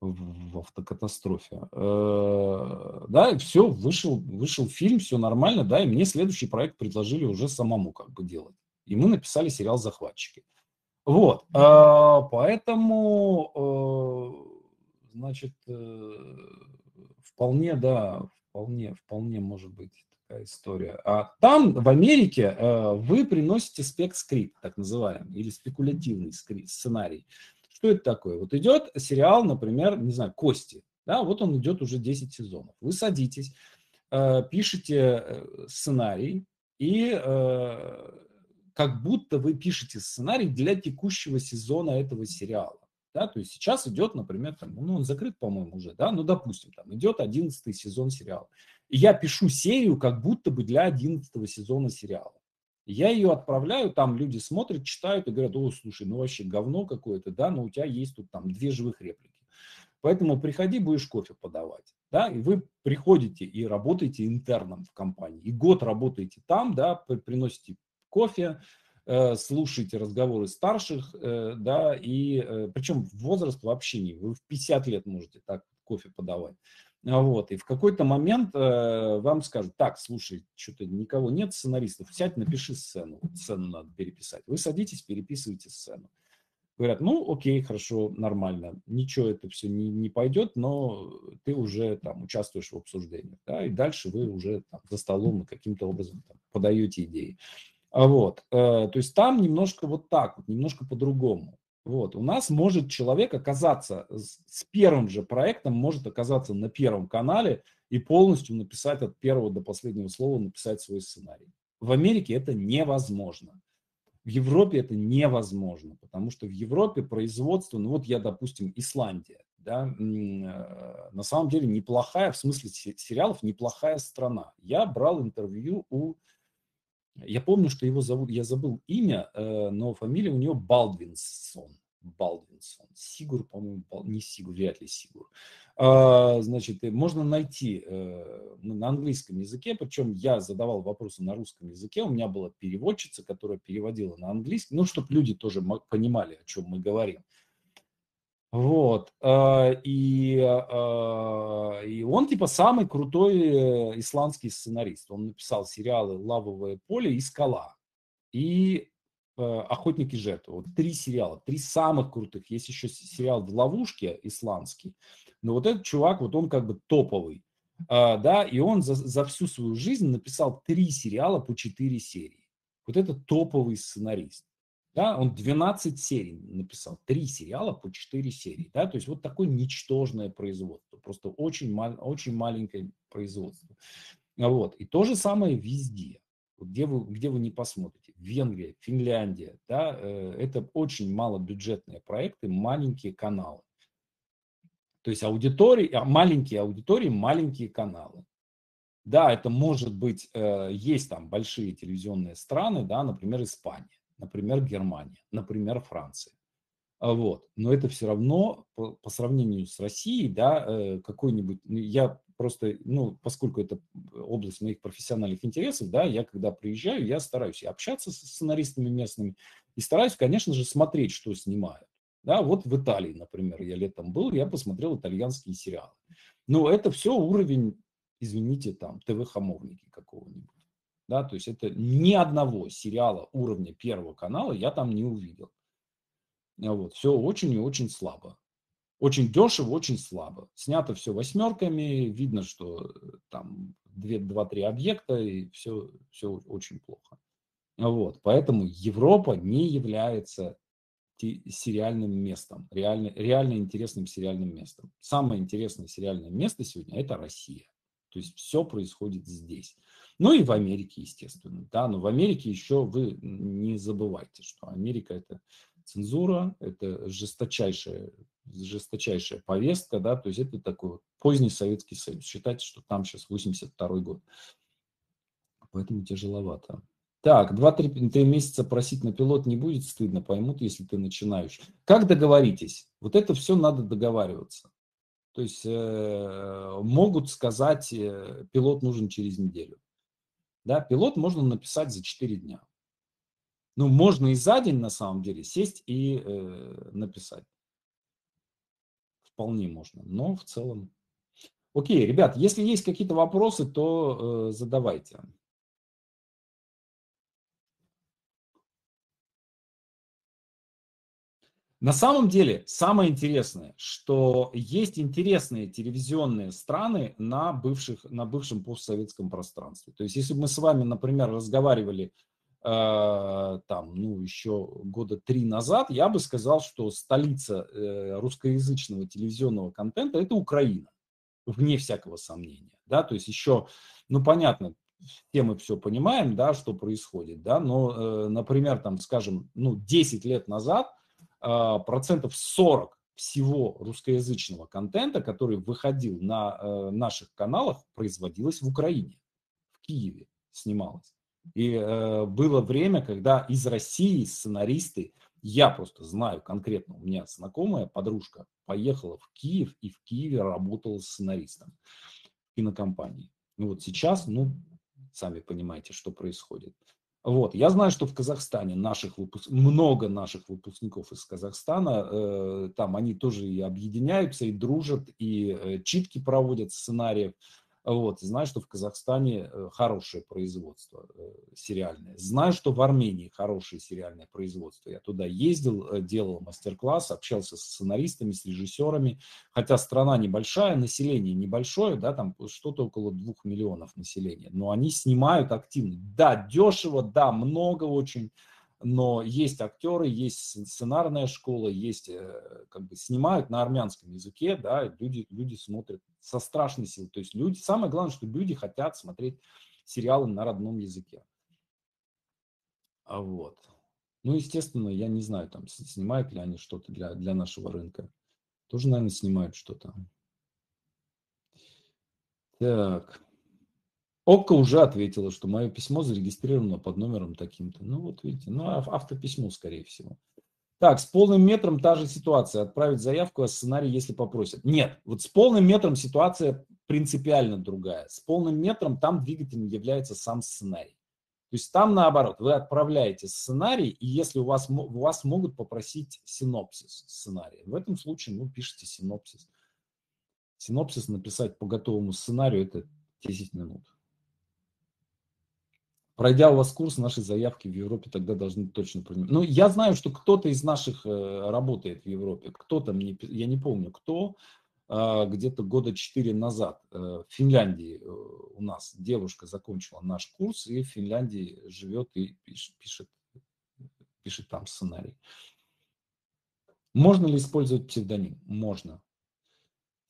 в автокатастрофе. Да, и все, вышел фильм, все нормально, да, и мне следующий проект предложили уже самому как бы делать. И мы написали сериал «Захватчики». Вот, поэтому, значит, вполне может быть история. А там, в Америке, вы приносите спек-скрипт, так называемый, или спекулятивный сценарий. Что это такое? Вот идет сериал, например, не знаю, «Кости». Да, вот он идет уже 10 сезонов. Вы садитесь, пишете сценарий, и как будто вы пишете сценарий для текущего сезона этого сериала. Да, то есть сейчас идет, например, там, ну, он закрыт, по-моему, уже, да, ну, допустим, там идет 11-й сезон сериала. И я пишу серию как будто бы для 11-го сезона сериала. Я ее отправляю, там люди смотрят, читают и говорят: о, слушай, ну вообще говно какое-то, да, но у тебя есть тут там 2 живых реплики. Поэтому приходи, будешь кофе подавать, да, и вы приходите и работаете интерном в компании. И год работаете там, да, приносите кофе, слушаете разговоры старших, да, и причем возраст вообще не, вы в 50 лет можете так кофе подавать. Вот, и в какой-то момент вам скажут: так, слушай, что-то никого нет, сценаристов, сядь, напиши сцену надо переписать. Вы садитесь, переписываете сцену. Говорят: ну, окей, хорошо, нормально, ничего, это все не пойдет, но ты уже там участвуешь в обсуждении, да, и дальше вы уже там за столом каким-то образом там подаете идеи. Вот, то есть там немножко вот так, вот, немножко по-другому. Вот, у нас может человек оказаться с первым же проектом, может оказаться на Первом канале и полностью написать от первого до последнего слова, написать свой сценарий. В Америке это невозможно. В Европе это невозможно, потому что в Европе производство, ну вот я, допустим, Исландия, да, на самом деле неплохая, в смысле сериалов, неплохая страна. Я брал интервью у... Я помню, что его зовут, я забыл имя, но фамилия у него Балдвинсон. Сигур, по-моему, не Сигур, вряд ли Сигур. Значит, можно найти на английском языке, причем я задавал вопросы на русском языке, у меня была переводчица, которая переводила на английский, ну, чтобы люди тоже понимали, о чем мы говорим. Вот, и он типа самый крутой исландский сценарист. Он написал сериалы «Лавовое поле» и «Скала». и «Охотники жертвы». Вот три сериала, три самых крутых. Есть еще сериал «В ловушке» исландский, но вот этот чувак, вот он как бы топовый. Да, и он за всю свою жизнь написал 3 сериала по 4 серии. Вот это топовый сценарист. Да, он 12 серий написал, 3 сериала по 4 серии. Да, то есть вот такое ничтожное производство, просто очень маленькое производство. Вот. И то же самое везде, где вы не посмотрите. Венгрия, Финляндия, да, это очень малобюджетные проекты, маленькие каналы. То есть аудитории, маленькие аудитории, маленькие каналы. Да, это может быть, есть там большие телевизионные страны, да, например, Испания, например, Германия, например, Франция. Вот. Но это все равно по сравнению с Россией, да, какой-нибудь, я просто, ну, поскольку это область моих профессиональных интересов, да, я когда приезжаю, я стараюсь общаться со сценаристами местными и стараюсь, конечно же, смотреть, что снимают. Да, вот в Италии, например, я летом был, я посмотрел итальянские сериалы. Но это все уровень, извините, там, ТВ-хамовники какого-нибудь. Да, то есть это ни одного сериала уровня Первого канала я там не увидел. Вот, все очень и очень слабо. Очень дешево, очень слабо. Снято все восьмерками, видно, что там 2-3 объекта, и все очень плохо. Вот, поэтому Европа не является сериальным местом, реально интересным сериальным местом. Самое интересное сериальное место сегодня – это Россия. То есть все происходит здесь. Ну и в Америке, естественно. Да? Но в Америке еще вы не забывайте, что Америка – это цензура, это жесточайшая повестка. Да? То есть это такой поздний Советский Союз. Считайте, что там сейчас 82-й год. Поэтому тяжеловато. Так, 2-3 месяца просить на пилот не будет стыдно, поймут, если ты начинаешь. Как договоритесь? Вот это все надо договариваться. То есть могут сказать, пилот нужен через неделю. Да, пилот можно написать за 4 дня. Ну, можно и за день, на самом деле, сесть и написать. Вполне можно, но в целом. Окей, ребят, если есть какие-то вопросы, то задавайте. На самом деле, самое интересное, что есть интересные телевизионные страны на бывшем постсоветском пространстве. То есть, если бы мы с вами, например, разговаривали там, ну, еще года 3 назад, я бы сказал, что столица русскоязычного телевизионного контента – это Украина, вне всякого сомнения. Да? То есть еще, ну, понятно, все мы все понимаем, да, что происходит, да? Но, например, там, скажем, ну, 10 лет назад, 40% всего русскоязычного контента, который выходил на наших каналах, производилось в Украине, в Киеве снималось. И было время, когда из России сценаристы, я просто знаю конкретно, у меня знакомая подружка поехала в Киев и в Киеве работала сценаристом в кинокомпании. Ну вот сейчас, ну, сами понимаете, что происходит. Вот. Я знаю, что в Казахстане много наших выпускников из Казахстана, там они тоже и объединяются, и дружат, и читки проводят сценариев. Вот. Знаю, что в Казахстане хорошее производство сериальное. Знаю, что в Армении хорошее сериальное производство. Я туда ездил, делал мастер-класс, общался с сценаристами, с режиссерами. Хотя страна небольшая, население небольшое, да, там что-то около 2 миллионов населения. Но они снимают активно. Да, дешево, да, много очень. Но есть актеры, есть сценарная школа, есть, как бы, снимают на армянском языке, да, люди смотрят со страшной силой. То есть люди, самое главное, что люди хотят смотреть сериалы на родном языке. А вот. Ну, естественно, я не знаю, там, снимают ли они что-то для нашего рынка. Тоже, наверное, снимают что-то. Так. ОККО уже ответила, что мое письмо зарегистрировано под номером таким-то. Ну, вот видите, ну, автописьмо, скорее всего. Так, с полным метром та же ситуация. Отправить заявку, а сценарий, если попросят. Нет, вот с полным метром ситуация принципиально другая. С полным метром там двигателем является сам сценарий. То есть там наоборот, вы отправляете сценарий, и если у вас могут попросить синопсис сценария. В этом случае, ну, пишите синопсис. Синопсис написать по готовому сценарию – это 10 минут. Пройдя у вас курс, наши заявки в Европе тогда должны точно принимать. Ну, я знаю, что кто-то из наших работает в Европе, кто-то, я не помню, кто, где-то года 4 назад в Финляндии у нас девушка закончила наш курс и в Финляндии живет и пишет там сценарий. Можно ли использовать псевдоним? Можно.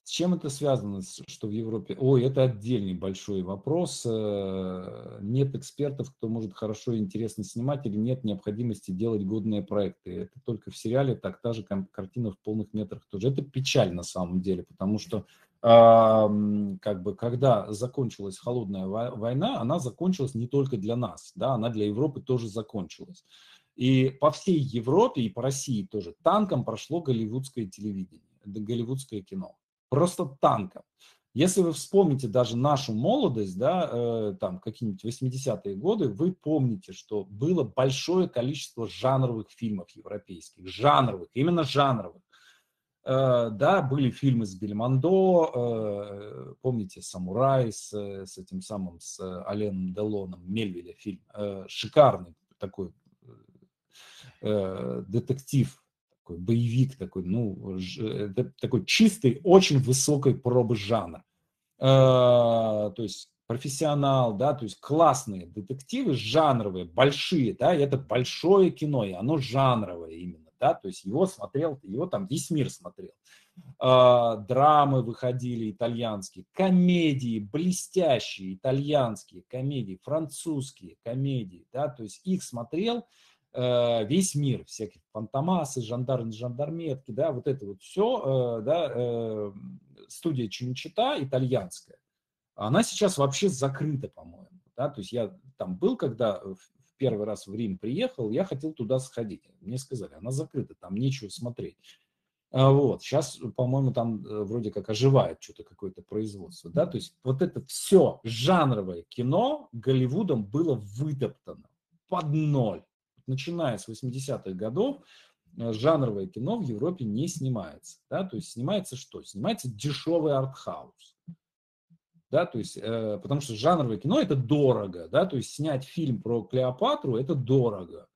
С чем это связано, что в Европе? Ой, это отдельный большой вопрос. Нет экспертов, кто может хорошо и интересно снимать, или нет необходимости делать годные проекты. Это только в сериале, так та же картина в полных метрах тоже. Это печаль на самом деле, потому что как бы, когда закончилась холодная война, она закончилась не только для нас, да, она для Европы тоже закончилась. И по всей Европе и по России тоже танком прошло голливудское телевидение, голливудское кино. Просто танком. Если вы вспомните даже нашу молодость, да, там какие-нибудь 80-е годы, вы помните, что было большое количество жанровых фильмов европейских, жанровых, именно жанровых. Да, были фильмы с Бельмондо, помните, «Самурай» с этим самым, с Аленом Делоном, Мельвиля фильм, шикарный такой детектив. Боевик такой, ну, такой чистый, очень высокой пробы жанра. То есть профессионал, да, то есть классные детективы, жанровые, большие, да, и это большое кино, и оно жанровое именно, да, то есть его смотрел, его там весь мир смотрел. Драмы выходили итальянские, комедии, блестящие итальянские комедии, французские комедии, да, то есть их смотрел весь мир, всякие фантомасы, жандармы, жандарметки, да, вот это вот все, да, студия Чинчита итальянская, она сейчас вообще закрыта, по-моему, да, то есть я там был, когда в первый раз в Рим приехал, я хотел туда сходить, мне сказали, она закрыта, там нечего смотреть, вот, сейчас, по-моему, там вроде как оживает что-то, какое-то производство, да, то есть вот это все жанровое кино Голливудом было вытоптано под ноль. Начиная с 80-х годов жанровое кино в Европе не снимается. Да? То есть снимается что? Снимается дешевый артхаус. Да? То есть, потому что жанровое кино – это дорого. Да? То есть снять фильм про Клеопатру – это дорого.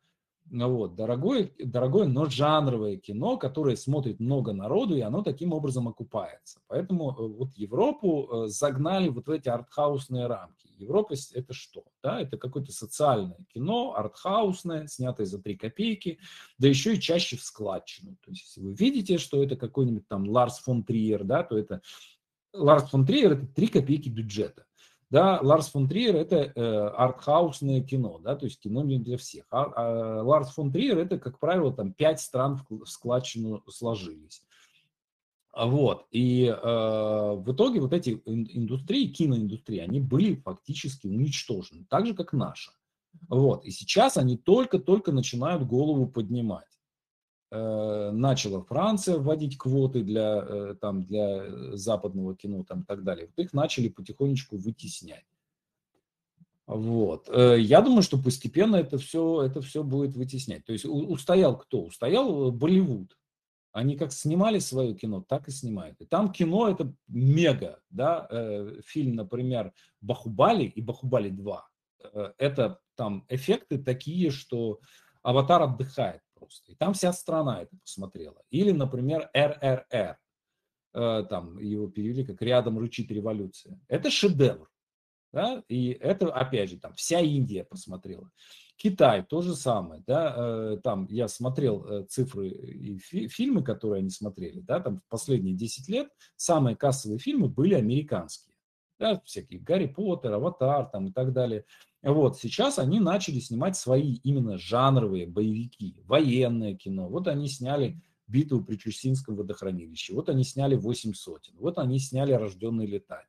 Вот. Дорогое, но жанровое кино, которое смотрит много народу, и оно таким образом окупается. Поэтому вот Европу загнали вот в эти артхаусные рамки. Европа – это что? Да? Это какое-то социальное кино, артхаусное, снятое за 3 копейки, да еще и чаще в складчину. То есть, если вы видите, что это какой-нибудь там Ларс фон Триер, да, то это… Ларс фон Триер – это 3 копейки бюджета. Да, Ларс фон Триер – это артхаусное кино, да, то есть кино не для всех. Ларс фон Триер – это, как правило, там 5 стран в складчину сложились. Вот. И в итоге вот эти индустрии, киноиндустрии, они были фактически уничтожены, так же, как наша. Вот. И сейчас они только-только начинают голову поднимать. Начала Франция вводить квоты для западного кино там, и так далее. Вот их начали потихонечку вытеснять. Вот. Я думаю, что постепенно это все будет вытеснять. То есть устоял кто? Устоял Болливуд. Они как снимали свое кино, так и снимают. И там кино это мега. Да? Фильм, например, «Бахубали» и «Бахубали 2». Это там эффекты такие, что «Аватар» отдыхает. И там вся страна это посмотрела. Или, например, РРР. Там его перевели как «Рядом рычит революция». Это шедевр. Да? И это, опять же, там вся Индия посмотрела. Китай то же самое. Да? Там я смотрел цифры и фильмы, которые они смотрели. Да? Там в последние 10 лет самые кассовые фильмы были американские. Да? Всякие «Гарри Поттер», «Аватар» там, и так далее. Вот, сейчас они начали снимать свои именно жанровые боевики, военное кино. Вот они сняли «Битву при Чусинском водохранилище», вот они сняли «8 сотен», вот они сняли «Рожденный летать».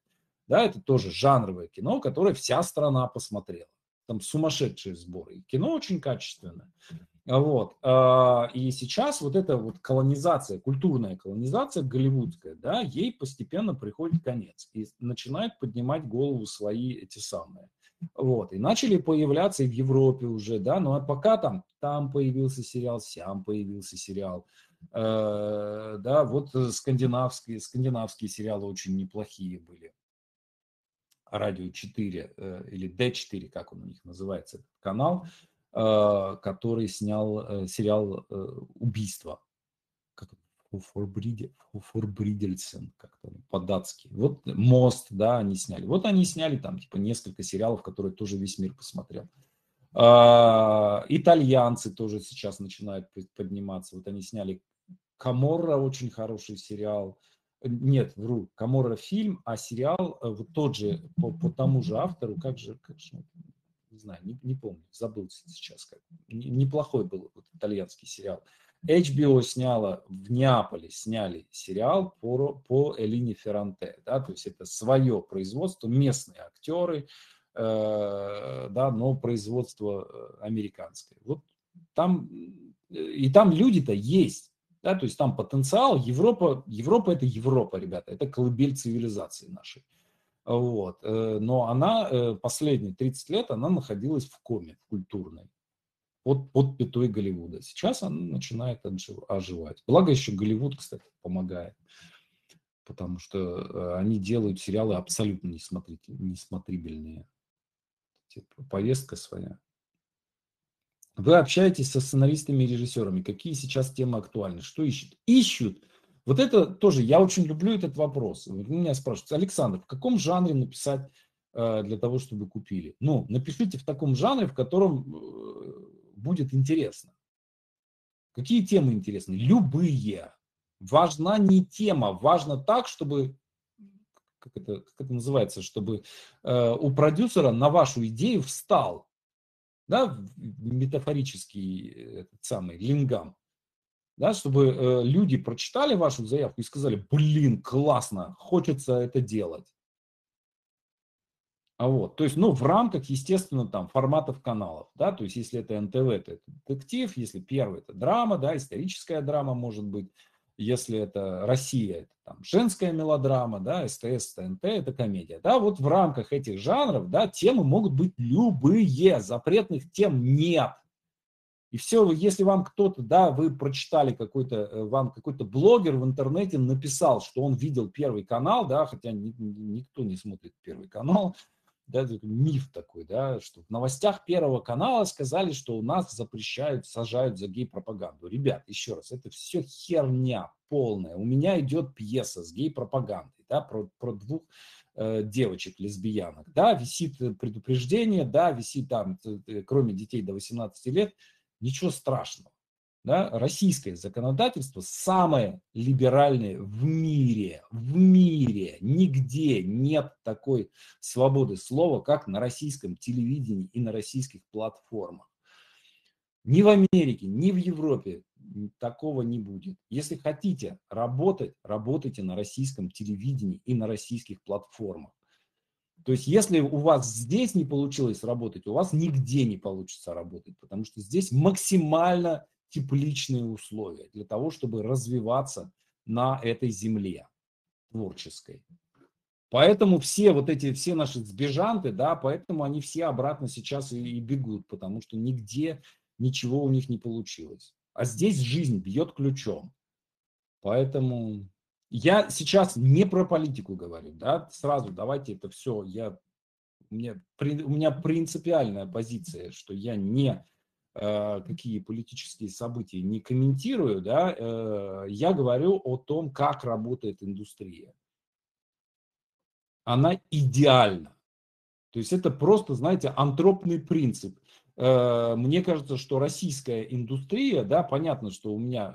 Да, это тоже жанровое кино, которое вся страна посмотрела. Там сумасшедшие сборы. Кино очень качественное. Вот. И сейчас вот эта вот колонизация, культурная колонизация голливудская, да, ей постепенно приходит конец. И начинают поднимать голову свои эти самые. Вот, и начали появляться и в Европе уже, да, но пока там появился сериал, сям появился сериал, да, вот скандинавские сериалы очень неплохие были. Радио 4 или D4, как он у них называется, этот канал, который снял сериал «Убийство». Форбридельсен, как-то по-датски. Вот «Мост», да, они сняли. Вот они сняли там типа несколько сериалов, которые тоже весь мир посмотрел. Итальянцы тоже сейчас начинают подниматься. Вот они сняли «Каморра», очень хороший сериал. Нет, вру, «Каморра» фильм, а сериал вот тот же, по тому же автору, как же не знаю, не помню, забыл сейчас. Неплохой был вот, итальянский сериал. HBO сняла, в Неаполе сняли сериал по Элине Ферранте, да, то есть это свое производство, местные актеры, да, но производство американское. Вот там, и там люди-то есть, да, то есть там потенциал. Европа это Европа, ребята, это колыбель цивилизации нашей. Вот. Но она последние 30 лет она находилась в коме культурной. Под пятой Голливуда. Сейчас она начинает оживать. Благо еще Голливуд, кстати, помогает. Потому что они делают сериалы абсолютно несмотрибельные. Типа, повестка своя. Вы общаетесь со сценаристами и режиссерами. Какие сейчас темы актуальны? Что ищут? Ищут. Вот это тоже. Я очень люблю этот вопрос. Меня спрашивают: Александр, в каком жанре написать для того, чтобы купили? Ну, напишите в таком жанре, в котором будет интересно. Какие темы интересны? Любые. Важна не тема, важно так, чтобы, как это называется, чтобы у продюсера на вашу идею встал, да, метафорический этот самый лингам, да, чтобы люди прочитали вашу заявку и сказали: блин, классно, хочется это делать. А вот, то есть, ну, в рамках, естественно, там, форматов каналов, да, то есть, если это НТВ, то это детектив, если первый, это драма, да, историческая драма, может быть, если это Россия, это там женская мелодрама, да, СТС, ТНТ, это комедия, да, вот в рамках этих жанров, да, темы могут быть любые, запретных тем нет. И все, если вам кто-то, да, вы прочитали вам какой-то блогер в интернете написал, что он видел Первый канал, да, хотя никто не смотрит Первый канал, да, миф такой, да, что в новостях Первого канала сказали, что у нас запрещают, сажают за гей-пропаганду. Ребят, еще раз, это все херня полная. У меня идет пьеса с гей-пропагандой, да, про двух девочек-лесбиянок, да, висит предупреждение, да, висит там, кроме детей до 18 лет, ничего страшного, да, российское законодательство самое либеральное в мире, нигде нет такой свободы слова, как на российском телевидении и на российских платформах. Ни в Америке, ни в Европе такого не будет. Если хотите работать, работайте на российском телевидении и на российских платформах. То есть, если у вас здесь не получилось работать, у вас нигде не получится работать, потому что здесь максимально тепличные условия для того, чтобы развиваться на этой земле творческой. Поэтому все наши сбежанты, да, поэтому они все обратно сейчас и бегут, потому что нигде ничего у них не получилось. А здесь жизнь бьет ключом. Поэтому... Я сейчас не про политику говорю, да, сразу давайте это все, у меня принципиальная позиция, что я не какие политические события не комментирую, да, я говорю о том, как работает индустрия. Она идеальна, то есть это просто, знаете, антропный принцип. Мне кажется, что российская индустрия, да, понятно, что у меня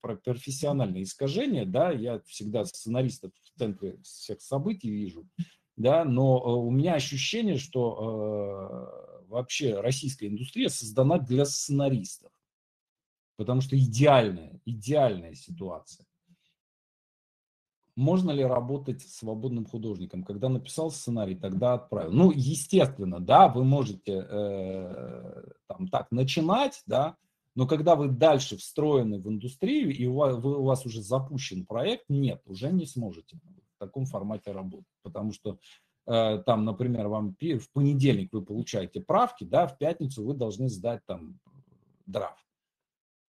профессиональное искажение, да, я всегда сценаристов в центре всех событий вижу, да, но у меня ощущение, что вообще российская индустрия создана для сценаристов, потому что идеальная ситуация. Можно ли работать свободным художником? Когда написал сценарий, тогда отправил. Ну, естественно, да, вы можете там так начинать, да, но когда вы дальше встроены в индустрию и у вас уже запущен проект, нет, уже не сможете в таком формате работать. Потому что там, например, вам в понедельник вы получаете правки, да, в пятницу вы должны сдать там драфт,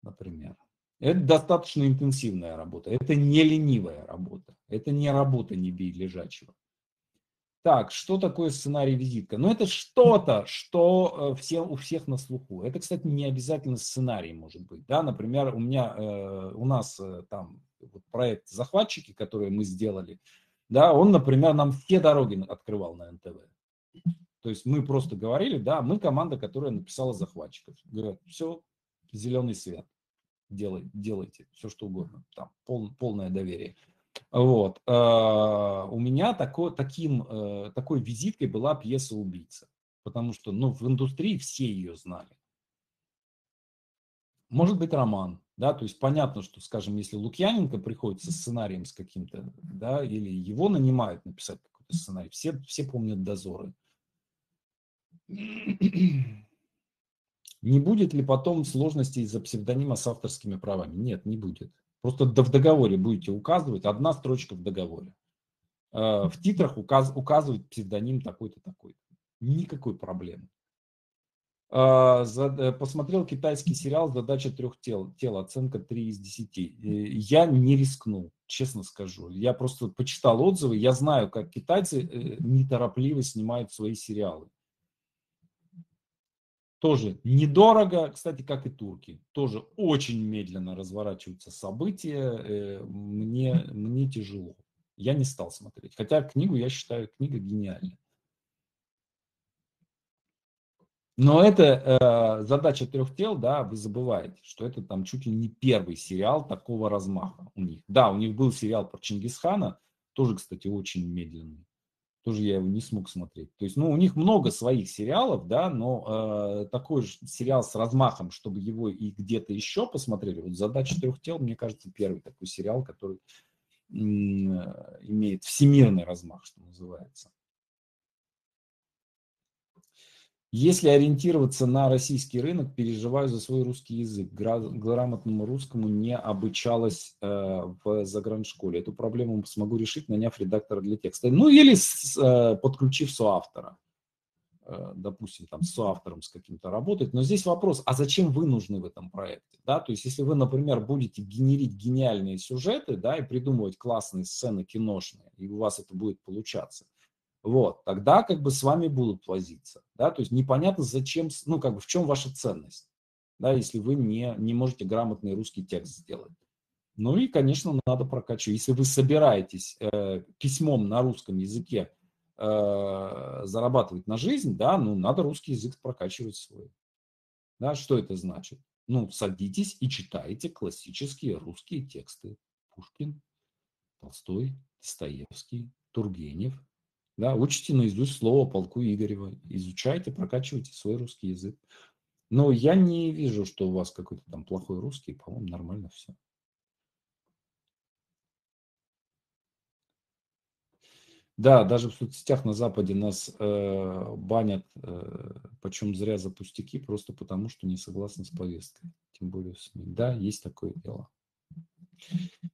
например. Это достаточно интенсивная работа, это не ленивая работа, это не работа не бей лежачего. Так, что такое сценарий-визитка? Ну, это что-то, что у всех на слуху. Это, кстати, не обязательно сценарий может быть. Да? Например, у нас там проект «Захватчики», который мы сделали, да, он, например, нам все дороги открывал на НТВ. То есть мы просто говорили, да, мы команда, которая написала «Захватчиков». Говорят, все, зеленый свет, делайте, все что угодно, там полное доверие. Вот. У меня такой визиткой была пьеса «Убийца», потому что в индустрии все ее знали. Может быть, роман, да, то есть понятно, что, скажем, если Лукьяненко приходит со сценарием с каким-то, да, или его нанимают написать какой-то сценарий, все помнят «Дозоры». Не будет ли потом сложностей из-за псевдонима с авторскими правами? Нет, не будет. Просто в договоре будете указывать, одна строчка в договоре. В титрах указывать псевдоним такой-то, такой-то. Никакой проблемы. Посмотрел китайский сериал «Задача трех тел», оценка 3 из 10. Я не рискнул, честно скажу. Я просто почитал отзывы, я знаю, как китайцы неторопливо снимают свои сериалы. Тоже недорого, кстати, как и турки. Тоже очень медленно разворачиваются события. Мне тяжело. Я не стал смотреть. Хотя книгу, я считаю, книга гениальная. Но это «Задача трех тел», да, вы забываете, что это там чуть ли не первый сериал такого размаха у них. Да, у них был сериал про Чингисхана, тоже, кстати, очень медленный. Тоже я его не смог смотреть. То есть, у них много своих сериалов, да, но такой же сериал с размахом, чтобы его и где-то еще посмотрели. Вот «Задача трех тел», мне кажется, первый такой сериал, который имеет всемирный размах, что называется. Если ориентироваться на российский рынок, переживаю за свой русский язык. Грамотному русскому не обучалось в заграншколе. Эту проблему смогу решить, наняв редактора для текста. Ну или подключив соавтора. Допустим, там с соавтором с каким-то работать. Но здесь вопрос, а зачем вы нужны в этом проекте? Да? То есть если вы, например, будете генерить гениальные сюжеты, да, и придумывать классные сцены киношные, и у вас это будет получаться. Вот, тогда как бы с вами будут возиться, да, то есть непонятно зачем, в чем ваша ценность, да, если вы не можете грамотный русский текст сделать. Ну и, конечно, надо прокачивать. Если вы собираетесь письмом на русском языке зарабатывать на жизнь, да, надо русский язык прокачивать свой. Да, что это значит? Садитесь и читайте классические русские тексты. Пушкин, Толстой, Достоевский, Тургенев. Да, учите наизусть слово «Полку Игорева», изучайте, прокачивайте свой русский язык. Но я не вижу, что у вас какой-то там плохой русский, по-моему, нормально все. Да, даже в соцсетях на Западе нас банят, почем зря за пустяки, просто потому, что не согласны с повесткой. Тем более в СМИ. Да, есть такое дело.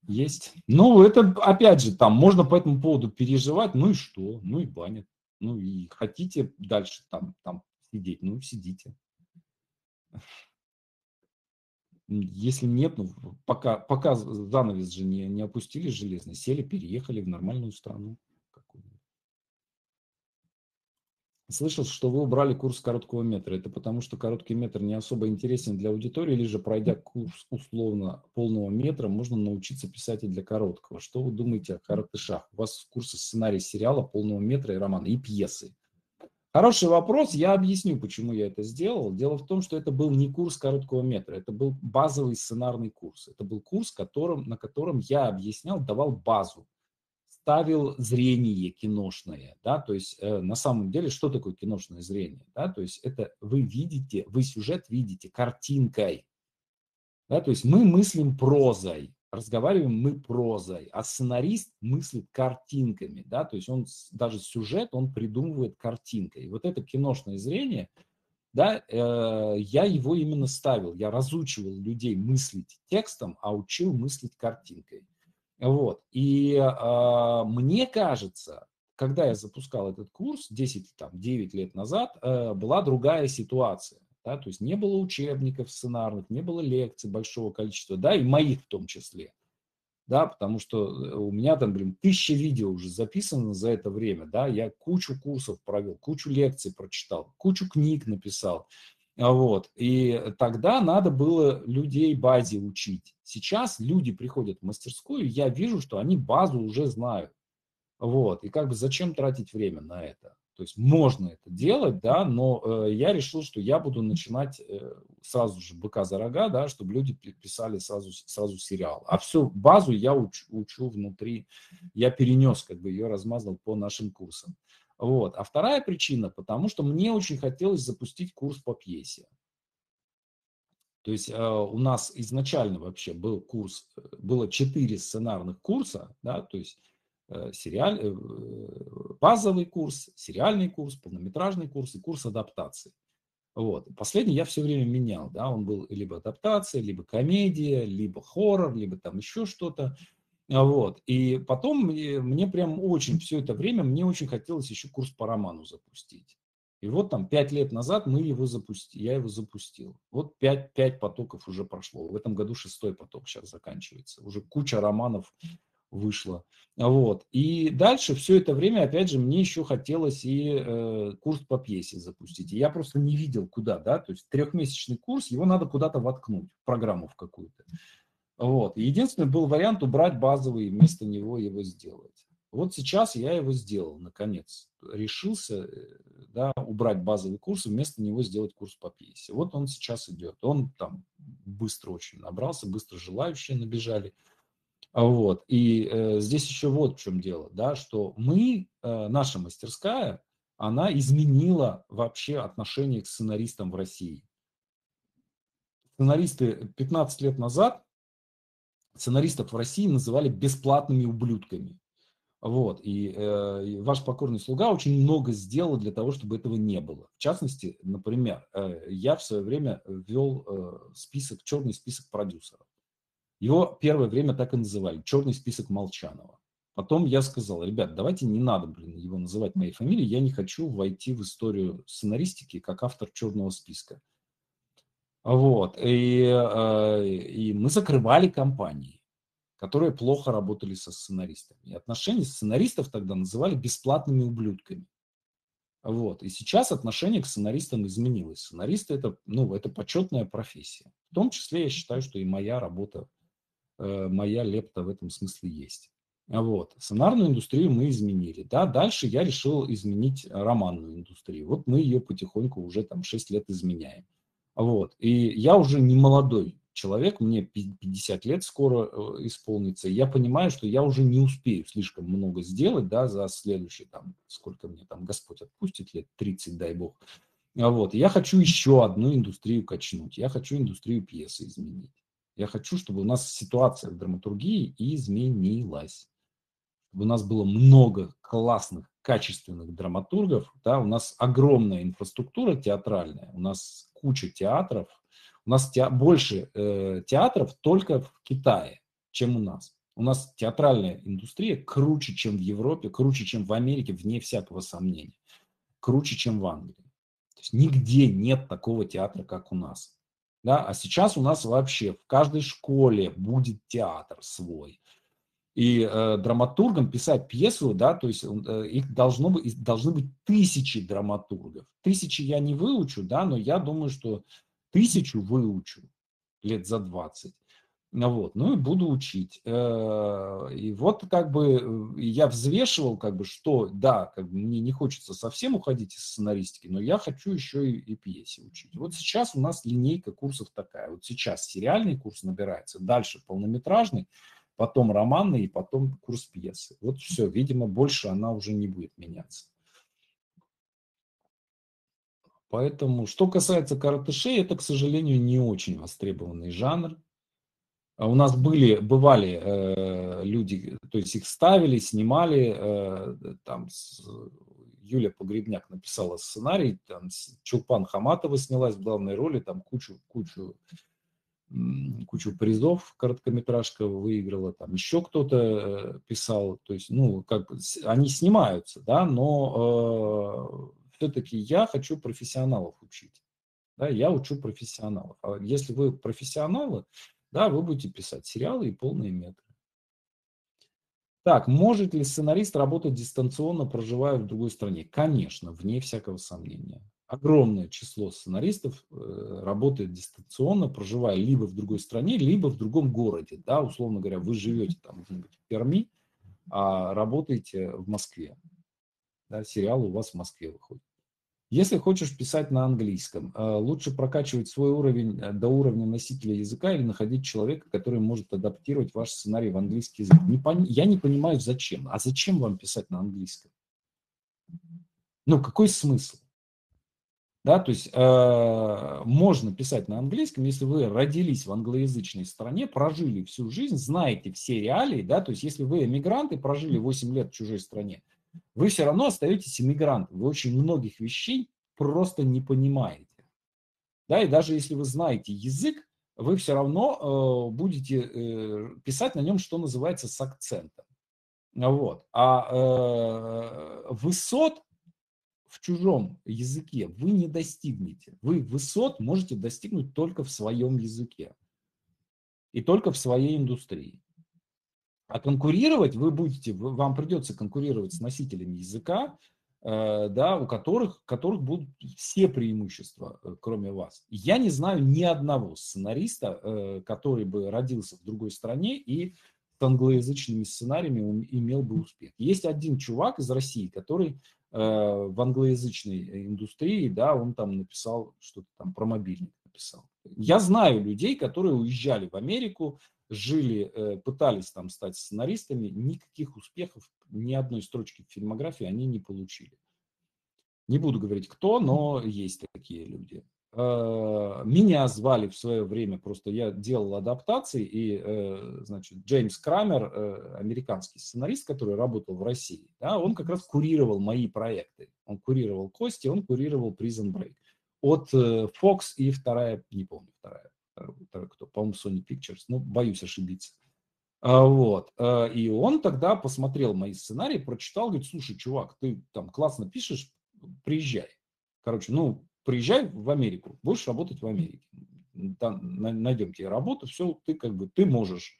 Есть. Это, опять же, там можно по этому поводу переживать, ну и что, ну и банят, ну и хотите дальше там сидеть, ну сидите. Если нет, пока занавес же не опустили железно, сели, переехали в нормальную страну. Слышал, что вы убрали курс короткого метра. Это потому, что короткий метр не особо интересен для аудитории, или же, пройдя курс условно полного метра, можно научиться писать и для короткого? Что вы думаете о коротышах? У вас курсы сценарий сериала, полного метра и романа, и пьесы. Хороший вопрос. Я объясню, почему я это сделал. Дело в том, что это был не курс короткого метра, это был базовый сценарный курс. Это был курс, на котором я объяснял, давал базу. Ставил зрение киношное, да, то есть на самом деле, что такое киношное зрение, да, то есть это вы сюжет видите картинкой, да, то есть мы мыслим прозой, разговариваем мы прозой, а сценарист мыслит картинками, да, то есть он даже сюжет, он придумывает картинкой. Вот это киношное зрение, да, я его именно ставил, я разучивал людей мыслить текстом, а учил мыслить картинкой. Вот. И мне кажется, когда я запускал этот курс 9 лет назад, была другая ситуация. Да? То есть не было учебников сценарных, не было лекций большого количества, да, и моих в том числе. да, потому что у меня там, блин, 1000 видео уже записано за это время, да, я кучу курсов провел, кучу лекций прочитал, кучу книг написал, вот, и тогда надо было людей базе учить. Сейчас люди приходят в мастерскую, я вижу, что они базу уже знают, вот, и как бы зачем тратить время на это? То есть можно это делать, да, но я решил, что я буду начинать сразу же быка за рога, да, чтобы люди писали сразу сериал. А всю базу я учу внутри, я перенес, как бы ее размазал по нашим курсам. Вот. А вторая причина, потому что мне очень хотелось запустить курс по пьесе. То есть у нас изначально вообще был курс, было 4 сценарных курса, да, то есть базовый курс, сериальный курс, полнометражный курс и курс адаптации. Вот. Последний я все время менял. Да? Он был либо адаптация, либо комедия, либо хоррор, либо там еще что-то. Вот. И потом мне прям очень все это время, мне очень хотелось еще курс по роману запустить. И вот там 5 лет назад я его запустил. Вот 5 потоков уже прошло. В этом году 6-й поток сейчас заканчивается. Уже куча романов вышло. Вот. И дальше все это время, опять же, мне еще хотелось и курс по пьесе запустить. И я просто не видел, куда, да, то есть 3-месячный курс, его надо куда-то воткнуть, в программу в какую-то. Вот. И единственный был вариант убрать базовый и вместо него его сделать. Вот сейчас я его сделал, наконец. Решился, да, убрать базовый курс и вместо него сделать курс по пьесе. Вот он сейчас идет. Он там быстро очень набрался, быстро желающие набежали. Вот. И здесь еще вот в чем дело, да, что мы, наша мастерская, она изменила вообще отношение к сценаристам в России. Сценаристы 15 лет назад, сценаристов в России называли бесплатными ублюдками. Вот. И ваш покорный слуга очень много сделал для того, чтобы этого не было. В частности, например, я в свое время ввел список, черный список продюсеров. Его первое время так и называли, черный список Молчанова. Потом я сказал, ребят, давайте не надо, блин, его называть моей фамилией, я не хочу войти в историю сценаристики как автор черного списка. Вот, и мы закрывали компании, которые плохо работали со сценаристами. И отношения сценаристов тогда называли бесплатными ублюдками. Вот. И сейчас отношение к сценаристам изменилось. Сценаристы это почетная профессия. В том числе я считаю, что и моя работа, моя лепта в этом смысле есть. Вот. Сценарную индустрию мы изменили. Да? Дальше я решил изменить романную индустрию. Вот мы ее потихоньку уже там 6 лет изменяем. Вот. И я уже не молодой человек, мне 50 лет скоро исполнится. И я понимаю, что я уже не успею слишком много сделать, да, за следующие, там, сколько мне там Господь отпустит, лет 30, дай бог. Вот. И я хочу еще одну индустрию качнуть. Я хочу индустрию пьесы изменить. Я хочу, чтобы у нас ситуация в драматургии изменилась. Чтобы у нас было много классных, качественных драматургов. Да? У нас огромная инфраструктура театральная, у нас куча театров. У нас больше театров только в Китае, чем у нас. У нас театральная индустрия круче, чем в Европе, круче, чем в Америке, вне всякого сомнения. Круче, чем в Англии. То есть нигде нет такого театра, как у нас. Да, а сейчас у нас вообще в каждой школе будет театр свой. И драматургам писать пьесу, да, то есть их должны быть 1000 драматургов. 1000 я не выучу, да, но я думаю, что 1000 выучу лет за 20. Вот, ну и буду учить. И вот как бы я взвешивал, как бы, что да, как бы мне не хочется совсем уходить из сценаристики, но я хочу еще и пьесе учить. Вот сейчас у нас линейка курсов такая. Вот сейчас сериальный курс набирается, дальше полнометражный, потом романный и потом курс пьесы. Вот все, видимо, больше она уже не будет меняться. Поэтому, что касается коротышей, это, к сожалению, не очень востребованный жанр. У нас бывали люди, то есть их ставили, снимали, там Юлия Погребняк написала сценарий, там Чулпан Хаматова снялась в главной роли, там кучу призов короткометражка выиграла, там еще кто-то писал, то есть, ну, как бы они снимаются, да, но все-таки я хочу профессионалов учить, да, я учу профессионалов, а если вы профессионалы, да, вы будете писать сериалы и полные метры. Так, может ли сценарист работать дистанционно, проживая в другой стране? Конечно, вне всякого сомнения. Огромное число сценаристов работает дистанционно, проживая либо в другой стране, либо в другом городе. Да, условно говоря, вы живете там, в Перми, а работаете в Москве. Да, сериал у вас в Москве выходит. Если хочешь писать на английском, лучше прокачивать свой уровень до уровня носителя языка или находить человека, который может адаптировать ваш сценарий в английский язык. Я не понимаю, зачем. А зачем вам писать на английском? Ну, какой смысл? Да, то есть можно писать на английском, если вы родились в англоязычной стране, прожили всю жизнь, знаете все реалии, да, то есть если вы эмигранты, прожили 8 лет в чужой стране, вы все равно остаетесь эмигрантом, вы очень многих вещей просто не понимаете. Да, и даже если вы знаете язык, вы все равно будете писать на нем, что называется, с акцентом. Вот. А высот в чужом языке вы не достигнете. Вы высот можете достигнуть только в своем языке и только в своей индустрии. А конкурировать вы будете, вам придется конкурировать с носителями языка, да, у которых будут все преимущества, кроме вас. Я не знаю ни одного сценариста, который бы родился в другой стране и с англоязычными сценариями имел бы успех. Есть один чувак из России, который в англоязычной индустрии, да, он там написал что-то там про мобильник написал. Я знаю людей, которые уезжали в Америку, жили, пытались там стать сценаристами, никаких успехов, ни одной строчки в фильмографии они не получили. Не буду говорить кто, но есть такие люди. Меня звали в свое время, просто я делал адаптации, и, значит, Джеймс Крамер, американский сценарист, который работал в России, да, он как раз курировал мои проекты. Он курировал «Кости», он курировал «Prison Break». От Fox и вторая, не помню, вторая кто, по-моему, Sony Pictures, но боюсь ошибиться. Вот. И он тогда посмотрел мои сценарии, прочитал, говорит, слушай, чувак, ты там классно пишешь, приезжай. Короче, ну, приезжай в Америку, будешь работать в Америке. Там найдем тебе работу, все, ты как бы, ты можешь.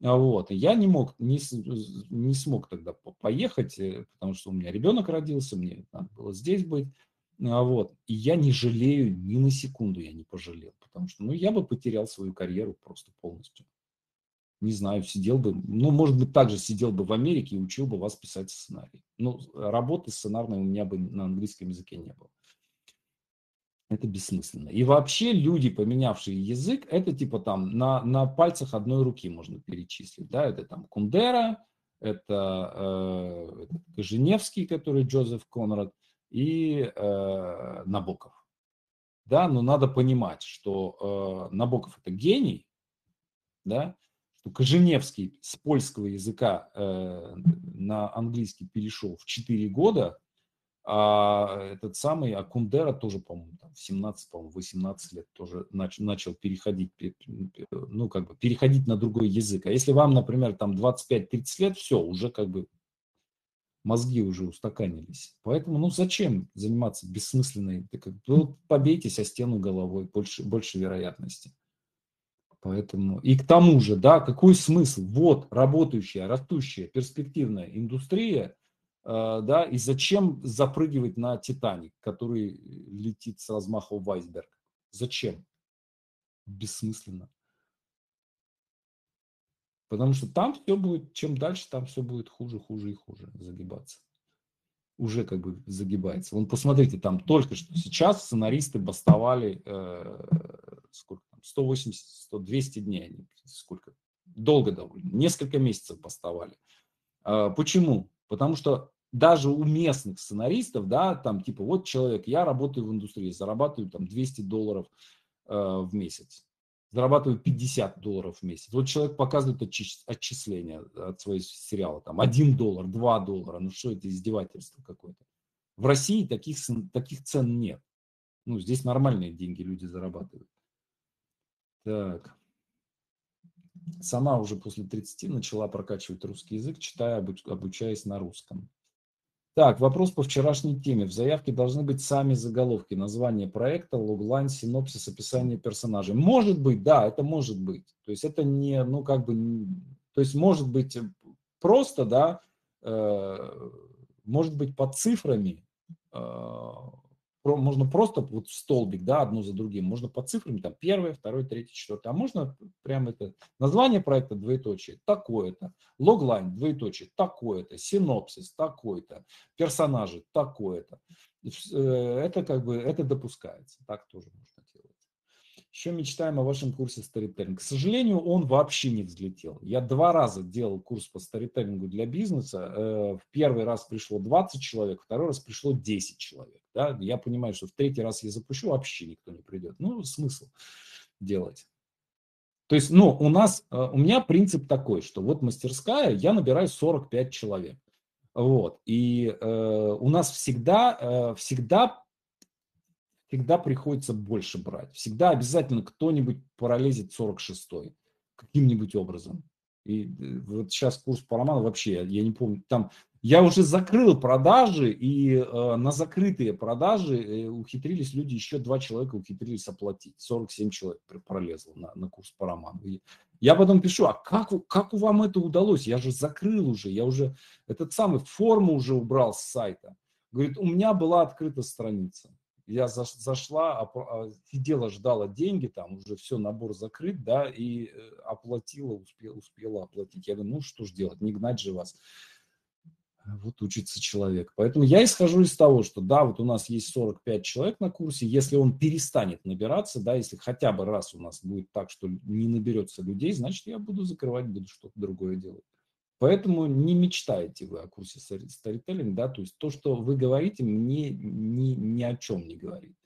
Вот. Я не смог тогда поехать, потому что у меня ребенок родился, мне надо было здесь быть. Вот. И я не жалею, ни на секунду я не пожалел, потому что, ну, я бы потерял свою карьеру просто полностью. Не знаю, сидел бы, ну, может быть, также сидел бы в Америке и учил бы вас писать сценарий. Ну, работы сценарной у меня бы на английском языке не было. Это бессмысленно. И вообще люди, поменявшие язык, это типа там на пальцах одной руки можно перечислить. Да? Это там Кундера, это Коженевский, который Джозеф Конрад, и Набоков. Да, но надо понимать, что Набоков – это гений, да, что Коженевский с польского языка на английский перешел в 4 года, а этот самый Кундера тоже, по-моему, в 18 лет тоже начал переходить, ну, как бы переходить на другой язык. А если вам, например, там 25-30 лет, все, уже как бы мозги уже устаканились. Поэтому, ну, зачем заниматься бессмысленной? Ну, побейтесь о стену головой, больше вероятности. Поэтому, и к тому же, да, какой смысл? Вот работающая, растущая, перспективная индустрия, да, и зачем запрыгивать на «Титаник», который летит с размахом в айсберг? Зачем? Бессмысленно. Потому что там все будет, чем дальше, там все будет хуже загибаться. Уже как бы загибается. Вон, посмотрите, там только что сейчас сценаристы бастовали, сколько там, 180-200 дней, сколько, долго довольно, несколько месяцев бастовали. Почему? Потому что даже у местных сценаристов, да, там типа вот человек, я работаю в индустрии, зарабатываю там $200 в месяц. Зарабатываю $50 в месяц. Вот человек показывает отчисления от своего сериала. Там $1, $2. Ну что это, издевательство какое-то. В России таких цен нет. Ну, здесь нормальные деньги люди зарабатывают. Так. Сама уже после 30 начала прокачивать русский язык, читая, обучаясь на русском. Так, вопрос по вчерашней теме. В заявке должны быть сами заголовки, название проекта, логлайн, синопсис, описание персонажей. Может быть, да, это может быть. То есть это не, ну как бы, то есть может быть просто, да, может быть, под цифрами, можно просто вот столбик, да, одну за другим, можно под цифрами, там, первое, второе, третье, четвертое, а можно прямо это, название проекта, двоеточие, такое-то, логлайн, двоеточие, такое-то, синопсис, такой-то, персонажи, такое-то. Это как бы, это допускается, так тоже можно делать. Еще мечтаем о вашем курсе сторителлинг. К сожалению, он вообще не взлетел. Я 2 раза делал курс по сторителлингу для бизнеса. В первый раз пришло 20 человек, второй раз пришло 10 человек. Да? Я понимаю, что в 3-й раз я запущу, вообще никто не придет. Ну, смысл делать. То есть, ну, у меня принцип такой, что вот мастерская, я набираю 45 человек. Вот. И у нас всегда приходится больше брать. Всегда обязательно кто-нибудь пролезет 46-й каким-нибудь образом. И вот сейчас курс по роману вообще, я не помню, там я уже закрыл продажи, и на закрытые продажи ухитрились люди, еще 2 человека ухитрились оплатить. 47 человек пролезло на курс по роману. И я потом пишу, а как вам это удалось? Я же закрыл уже, я уже этот самый форму уже убрал с сайта. Говорит, у меня была открыта страница. Я зашла, сидела, ждала деньги, там уже все, набор закрыт, да, и оплатила, успела оплатить. Я говорю, ну что ж делать, не гнать же вас. Вот учится человек. Поэтому я исхожу из того, что да, вот у нас есть 45 человек на курсе, если он перестанет набираться, да, если хотя бы раз у нас будет так, что не наберется людей, значит, я буду закрывать, буду что-то другое делать. Поэтому не мечтаете вы о курсе сторителлинг, да, то есть то, что вы говорите, мне ни о чем не говорит.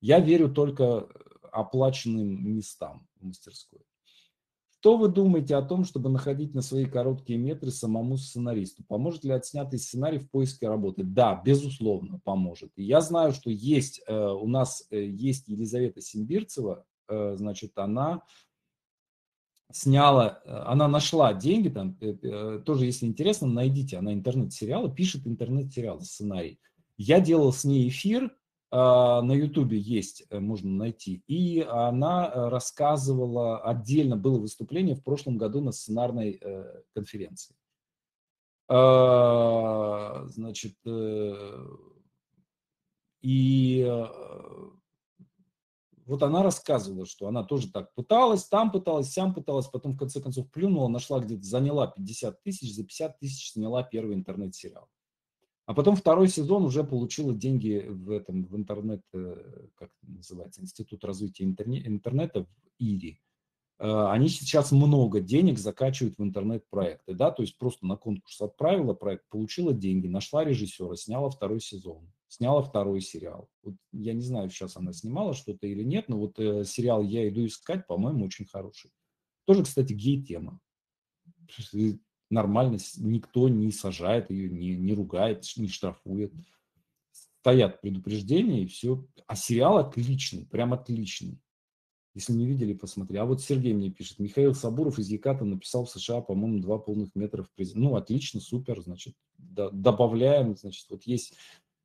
Я верю только оплаченным местам в мастерской. Что вы думаете о том, чтобы находить на свои короткие метры самому сценаристу? Поможет ли отснятый сценарий в поиске работы? Да, безусловно, поможет. И я знаю, что есть, у нас есть Елизавета Симбирцева, значит, она нашла деньги, там тоже, если интересно, найдите, она интернет-сериалы, пишет интернет-сериалы, сценарий. Я делал с ней эфир, на Ютубе есть, можно найти, и она рассказывала, отдельно было выступление в прошлом году на сценарной конференции. Значит, и... Вот она рассказывала, что она тоже так пыталась, там пыталась, сям пыталась, потом в конце концов плюнула, нашла где-то, заняла 50 тысяч, за 50 тысяч сняла первый интернет-сериал. А потом второй сезон уже получила деньги в интернет, как это называется, Институт развития интернета в ИРИ. Они сейчас много денег закачивают в интернет-проекты, да, то есть просто на конкурс отправила проект, получила деньги, нашла режиссера, сняла второй сезон. Сняла второй сериал. Вот я не знаю, сейчас она снимала что-то или нет, но вот сериал «Я иду искать», по-моему, очень хороший. Тоже, кстати, гей-тема. Нормально, никто не сажает ее, не ругает, не штрафует. Стоят предупреждения и все. А сериал отличный, прям отличный. Если не видели, посмотри. А вот Сергей мне пишет. Михаил Сабуров из Еката написал в США, по-моему, 2 полных метра. Ну, отлично, супер, значит. Добавляем, значит, вот есть...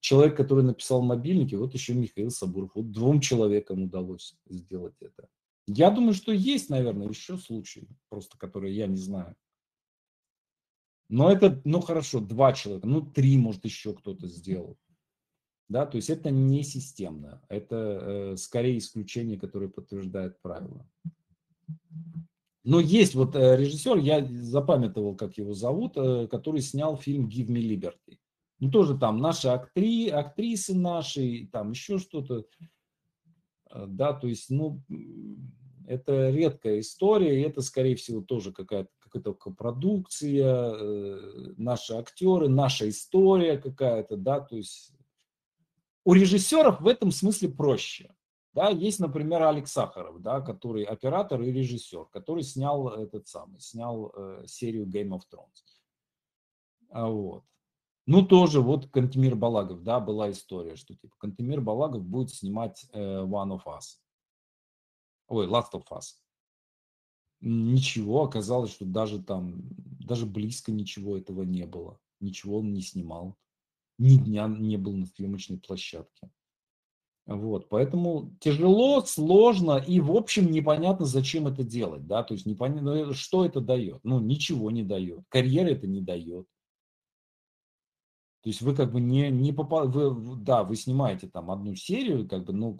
Человек, который написал мобильники, вот еще Михаил Сабуров. Вот 2 человекам удалось сделать это. Я думаю, что есть, наверное, еще случаи, просто которые я не знаю. Но это, ну хорошо, 2 человека, ну 3, может, еще кто-то сделал. Да, то есть это не системно. Это скорее исключение, которое подтверждает правило. Но есть вот режиссер, я запамятовал, как его зовут, который снял фильм «Give Me Liberty». Ну, тоже там наши актрисы наши, там еще что-то, да, то есть, ну, это редкая история, и это, скорее всего, тоже какая-то копродукция, наши актеры, наша история какая-то, да, то есть у режиссеров в этом смысле проще, да, есть, например, Алекс Сахаров, да, который оператор и режиссер, который снял серию Game of Thrones, вот. Ну, тоже вот Кантемир Балагов, да, была история, что типа Кантемир Балагов будет снимать Last of Us. Ничего, оказалось, что даже близко ничего этого не было. Ничего он не снимал. Ни дня не был на съемочной площадке. Вот, поэтому тяжело, сложно и, в общем, непонятно, зачем это делать, да, то есть непонятно, что это дает, ну, ничего не дает, карьера это не дает. То есть вы как бы не попадаете, да, вы снимаете там одну серию, как бы, но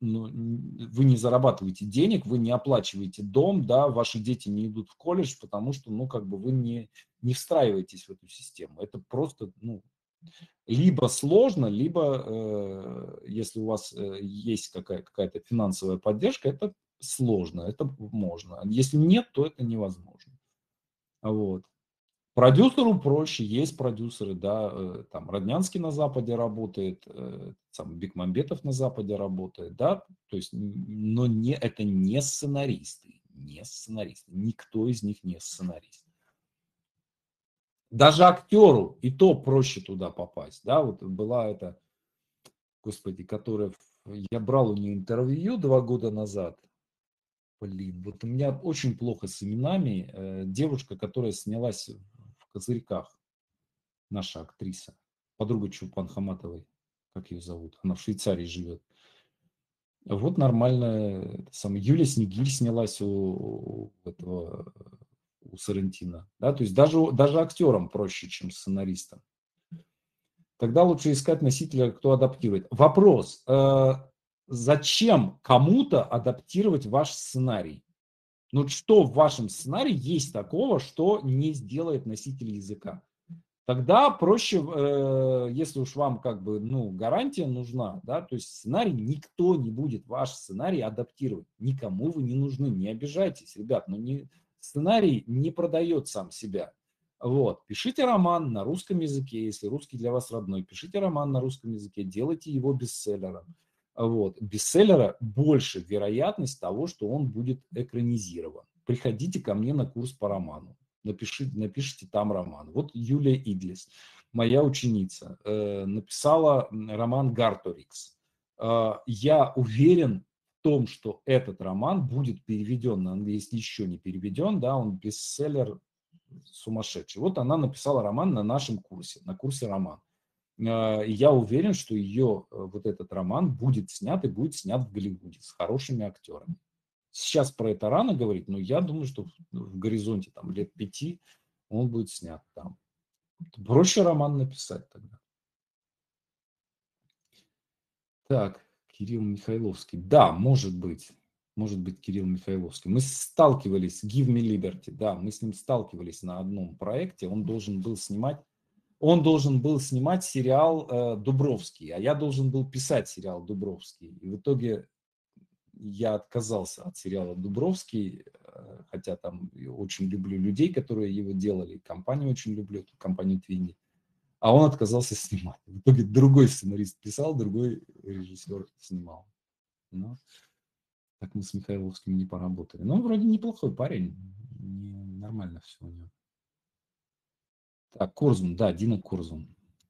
вы не зарабатываете денег, вы не оплачиваете дом, да, ваши дети не идут в колледж, потому что, ну, как бы вы не встраиваетесь в эту систему, это просто, ну, либо сложно, либо, если у вас есть какая-то финансовая поддержка, это сложно, это можно. Если нет, то это невозможно. Вот. Продюсеру проще, есть продюсеры, да, там Роднянский на Западе работает, сам Бекмамбетов на Западе работает, да, то есть, но это не сценаристы, никто из них не сценарист. Даже актеру и то проще туда попасть. Да, вот была эта, господи, которая... Я брал у нее интервью 2 года назад. Блин, вот у меня очень плохо с именами. Девушка, которая снялась в «Козырьках». Наша актриса. Подруга Чулпан Хаматовой. Как ее зовут? Она в Швейцарии живет. Вот нормально. Юлия Снегирь снялась у этого... у Соррентино, да, то есть даже актерам проще, чем сценаристам. Тогда лучше искать носителя, кто адаптирует. Вопрос, зачем кому-то адаптировать ваш сценарий? Ну что в вашем сценарии есть такого, что не сделает носитель языка? Тогда проще, если уж вам как бы, ну, гарантия нужна, да, то есть сценарий, никто не будет ваш сценарий адаптировать. Никому вы не нужны, не обижайтесь, ребят, ну не... Сценарий не продает сам себя. Вот. Пишите роман на русском языке, если русский для вас родной. Пишите роман на русском языке, делайте его бестселлером. Вот. Бестселлера больше вероятность того, что он будет экранизирован. Приходите ко мне на курс по роману. Напишите там роман. Вот Юлия Иглис, моя ученица, написала роман «Гарторикс». Я уверен, в том, что этот роман будет переведен на английский, еще не переведен, да, он бестселлер сумасшедший. Вот она написала роман на нашем курсе, на курсе роман. Я уверен, что ее вот этот роман будет снят и будет снят в Голливуде с хорошими актерами. Сейчас про это рано говорить, но я думаю, что в горизонте там, лет 5 он будет снят там. Проще роман написать тогда. Так. Кирилл Михайловский. Да, может быть Кирилл Михайловский. Мы сталкивались с Give Me Liberty, да, мы с ним сталкивались на одном проекте. Он должен был снимать сериал Дубровский, а я должен был писать сериал Дубровский. И в итоге я отказался от сериала Дубровский, хотя там очень люблю людей, которые его делали, компанию очень люблю, эту компанию Twindy. А он отказался снимать. В итоге другой сценарист писал, другой режиссер снимал. Но так мы с Михайловским не поработали. Но он вроде неплохой парень. Нормально все у него. Так, Корзун, да, Дина Корзун.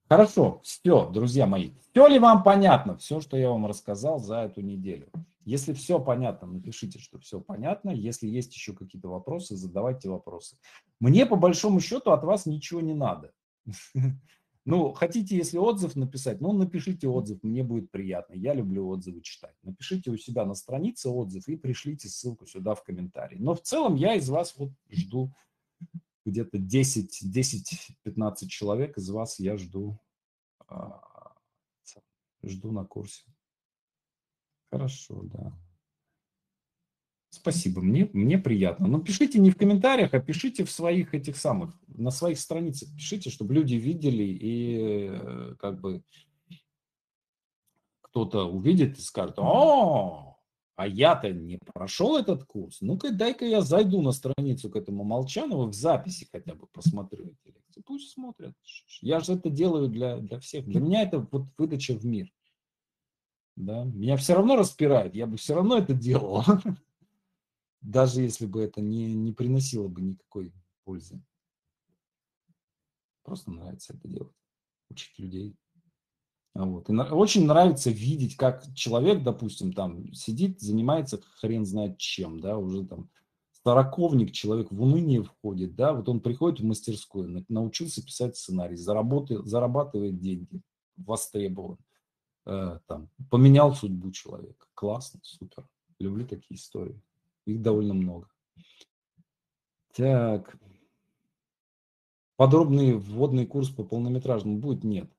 Хорошо, все, друзья мои. Все ли вам понятно? Все, что я вам рассказал за эту неделю. Если все понятно, напишите, что все понятно. Если есть еще какие-то вопросы, задавайте вопросы. Мне, по большому счету, от вас ничего не надо. Ну, хотите, если отзыв написать, ну, напишите отзыв, мне будет приятно. Я люблю отзывы читать. Напишите у себя на странице отзыв и пришлите ссылку сюда в комментарии. Но в целом я из вас вот жду где-то 10-15 человек из вас я жду на курсе. Хорошо, да. Спасибо, мне приятно. Но пишите не в комментариях, а пишите в своих этих самых, на своих страницах пишите, чтобы люди видели и как бы кто-то увидит и скажет: «О, а я-то не прошел этот курс. Ну-ка, дай-ка я зайду на страницу к этому Молчанову, в записи хотя бы посмотрю эти лекции». Пусть смотрят. Я же это делаю для всех. Для меня это вот выдача в мир. Да? Меня все равно распирает, я бы все равно это делал. Даже если бы это не приносило бы никакой пользы. Просто нравится это делать. Учить людей. Вот. И очень нравится видеть, как человек, допустим, там сидит, занимается хрен знает чем, да, уже там сороковник, человек в уныние входит, да, вот он приходит в мастерскую, научился писать сценарий, зарабатывает деньги, востребован. там, поменял судьбу человека. Классно, супер. Люблю такие истории. Их довольно много. Так. Подробный вводный курс по полнометражному будет? Нет.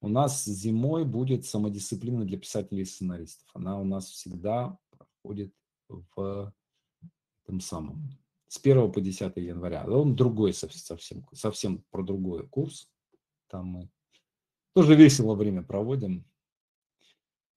У нас зимой будет самодисциплина для писателей и сценаристов. Она у нас всегда проходит в этом самом. С 1 по 10 января. Он другой совсем про другой курс. Там мы тоже весело время проводим.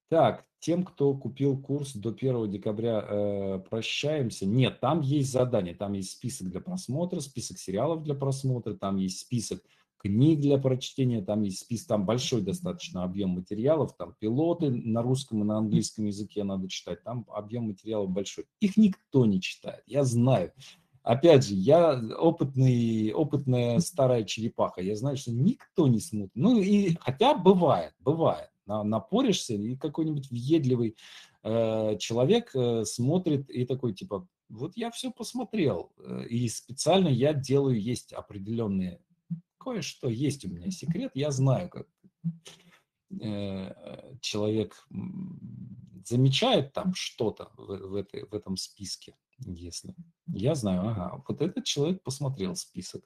Так, тем, кто купил курс до 1 декабря, прощаемся. Нет, там есть задание, там есть список для просмотра, список сериалов для просмотра, там есть список книг для прочтения, там есть список, там большой достаточно объем материалов, там пилоты на русском и на английском языке надо читать, там объем материалов большой. Их никто не читает, я знаю. Опять же, я опытная старая черепаха, я знаю, что никто не смотрит. Ну и хотя бывает. Напоришься, и какой-нибудь въедливый человек смотрит и такой, типа, вот я все посмотрел, и специально я делаю, есть определенные, кое-что есть у меня секрет, я знаю, как человек замечает там что-то в этом списке, если я знаю, ага, вот этот человек посмотрел список,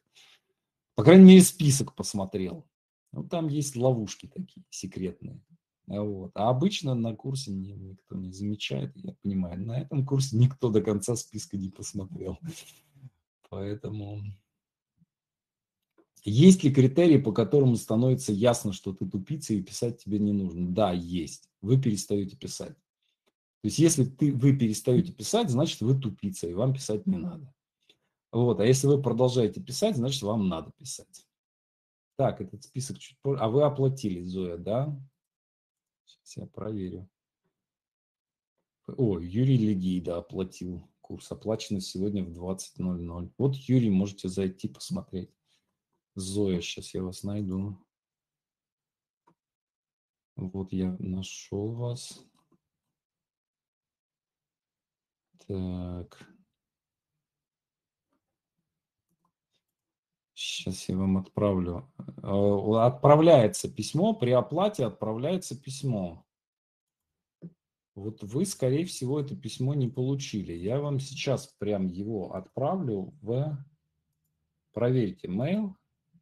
по крайней мере, список посмотрел. Ну, там есть ловушки такие секретные. Вот. А обычно на курсе никто не замечает, я понимаю. На этом курсе никто до конца списка не посмотрел. Поэтому... Есть ли критерии, по которым становится ясно, что ты тупица и писать тебе не нужно? Да, есть. Вы перестаете писать. То есть, если вы перестаете писать, значит, вы тупица, и вам писать не надо. Вот. А если вы продолжаете писать, значит, вам надо писать. Так, этот список чуть позже. А вы оплатили, Зоя, да? Сейчас я проверю. О, Юрий Легейда оплатил курс. Оплачено сегодня в 20:00. Вот, Юрий, можете зайти посмотреть. Зоя, сейчас я вас найду. Вот я нашел вас. Так. Сейчас я вам отправлю. Отправляется письмо, при оплате отправляется письмо. Вот вы, скорее всего, это письмо не получили. Я вам сейчас прям его отправлю в... Проверьте mail.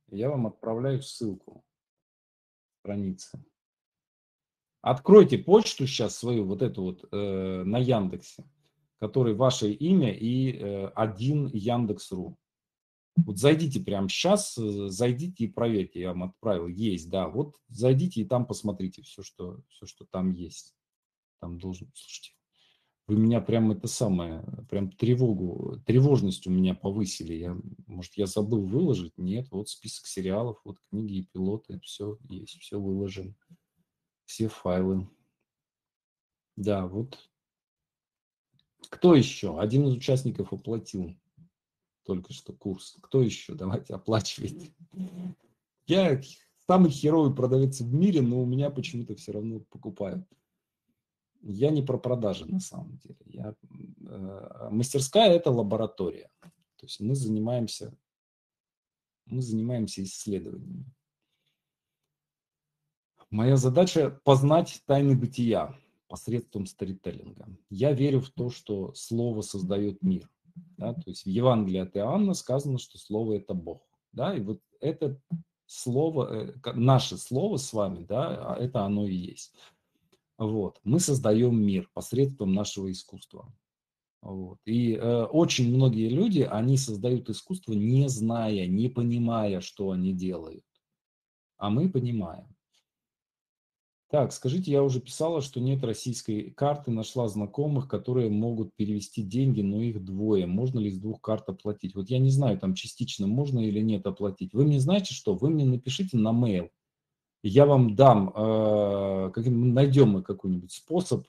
Я вам отправляю ссылку. Страница. Откройте почту сейчас свою, вот эту вот на Яндексе, который ваше имя и 1 Яндекс.ру. Вот зайдите прямо сейчас, зайдите и проверьте, я вам отправил, есть, да, вот зайдите и там посмотрите все, что там есть. Там должен, слушайте, вы меня прям это самое, прям тревожность у меня повысили, может, я забыл выложить, нет, вот список сериалов, вот книги и пилоты, все есть, все выложено, все файлы. Да, вот. Кто еще? Один из участников оплатил. Только что курс. Кто еще? Давайте оплачивайте. Я самый херовый продавец в мире, но у меня почему-то все равно покупают. Я не про продажи на самом деле. Мастерская – это лаборатория. То есть мы занимаемся исследованиями. Моя задача – познать тайны бытия посредством сторителлинга. Я верю в то, что слово создает мир. Да, то есть в Евангелии от Иоанна сказано, что слово – это Бог. Да, и вот это слово, наше слово с вами, да, это оно и есть. Вот. Мы создаем мир посредством нашего искусства. Вот. И очень многие люди, они создают искусство, не зная, не понимая, что они делают. А мы понимаем. Так, скажите, я уже писала, что нет российской карты, нашла знакомых, которые могут перевести деньги, но их двое. Можно ли с 2 карт оплатить? Вот я не знаю, там частично можно или нет оплатить. Вы мне знаете что? Вы мне напишите на мейл. Я вам дам, найдем мы какой-нибудь способ,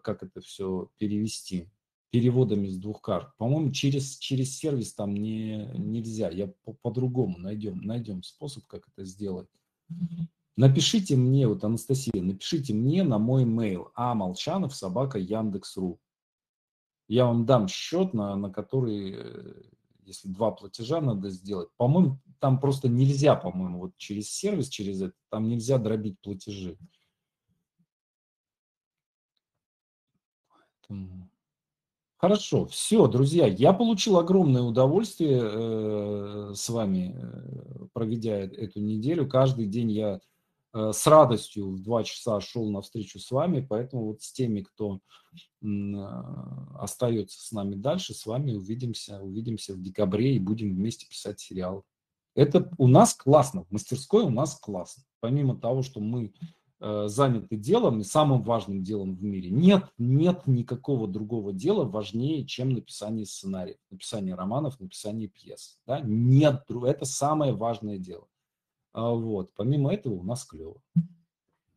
как это все перевести. Переводами с 2 карт. По-моему, через сервис там нельзя. Я по-другому найдем способ, как это сделать. Напишите мне, вот, Анастасия, напишите мне на мой мейл amolchanov@yandex.ru. Я вам дам счет, на который, если 2 платежа надо сделать. По-моему, там просто нельзя, вот через сервис, через это, там нельзя дробить платежи. Поэтому... Хорошо, все, друзья, я получил огромное удовольствие с вами, проведя эту неделю. Каждый день я с радостью в 2 часа шел навстречу с вами, поэтому вот с теми, кто остается с нами дальше, с вами увидимся в декабре и будем вместе писать сериал. Это у нас классно, в мастерской у нас классно. Помимо того, что мы... заняты делом и самым важным делом в мире. Нет никакого другого дела важнее, чем написание сценариев, написание романов, написание пьес. Да? Нет, это самое важное дело. Вот. Помимо этого у нас клево.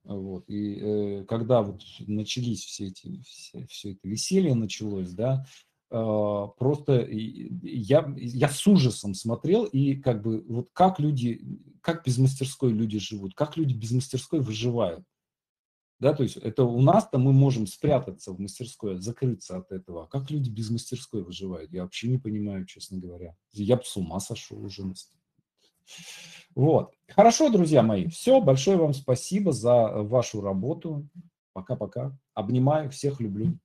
Вот. И когда вот начались все это веселье началось, да, просто я с ужасом смотрел, и как бы вот как люди, как без мастерской люди живут, как люди без мастерской выживают. Да, то есть это у нас-то мы можем спрятаться в мастерской, закрыться от этого. А как люди без мастерской выживают? Я вообще не понимаю, честно говоря. Я бы с ума сошел уже. Вот. Хорошо, друзья мои. Все, большое вам спасибо за вашу работу. Пока-пока. Обнимаю, всех люблю.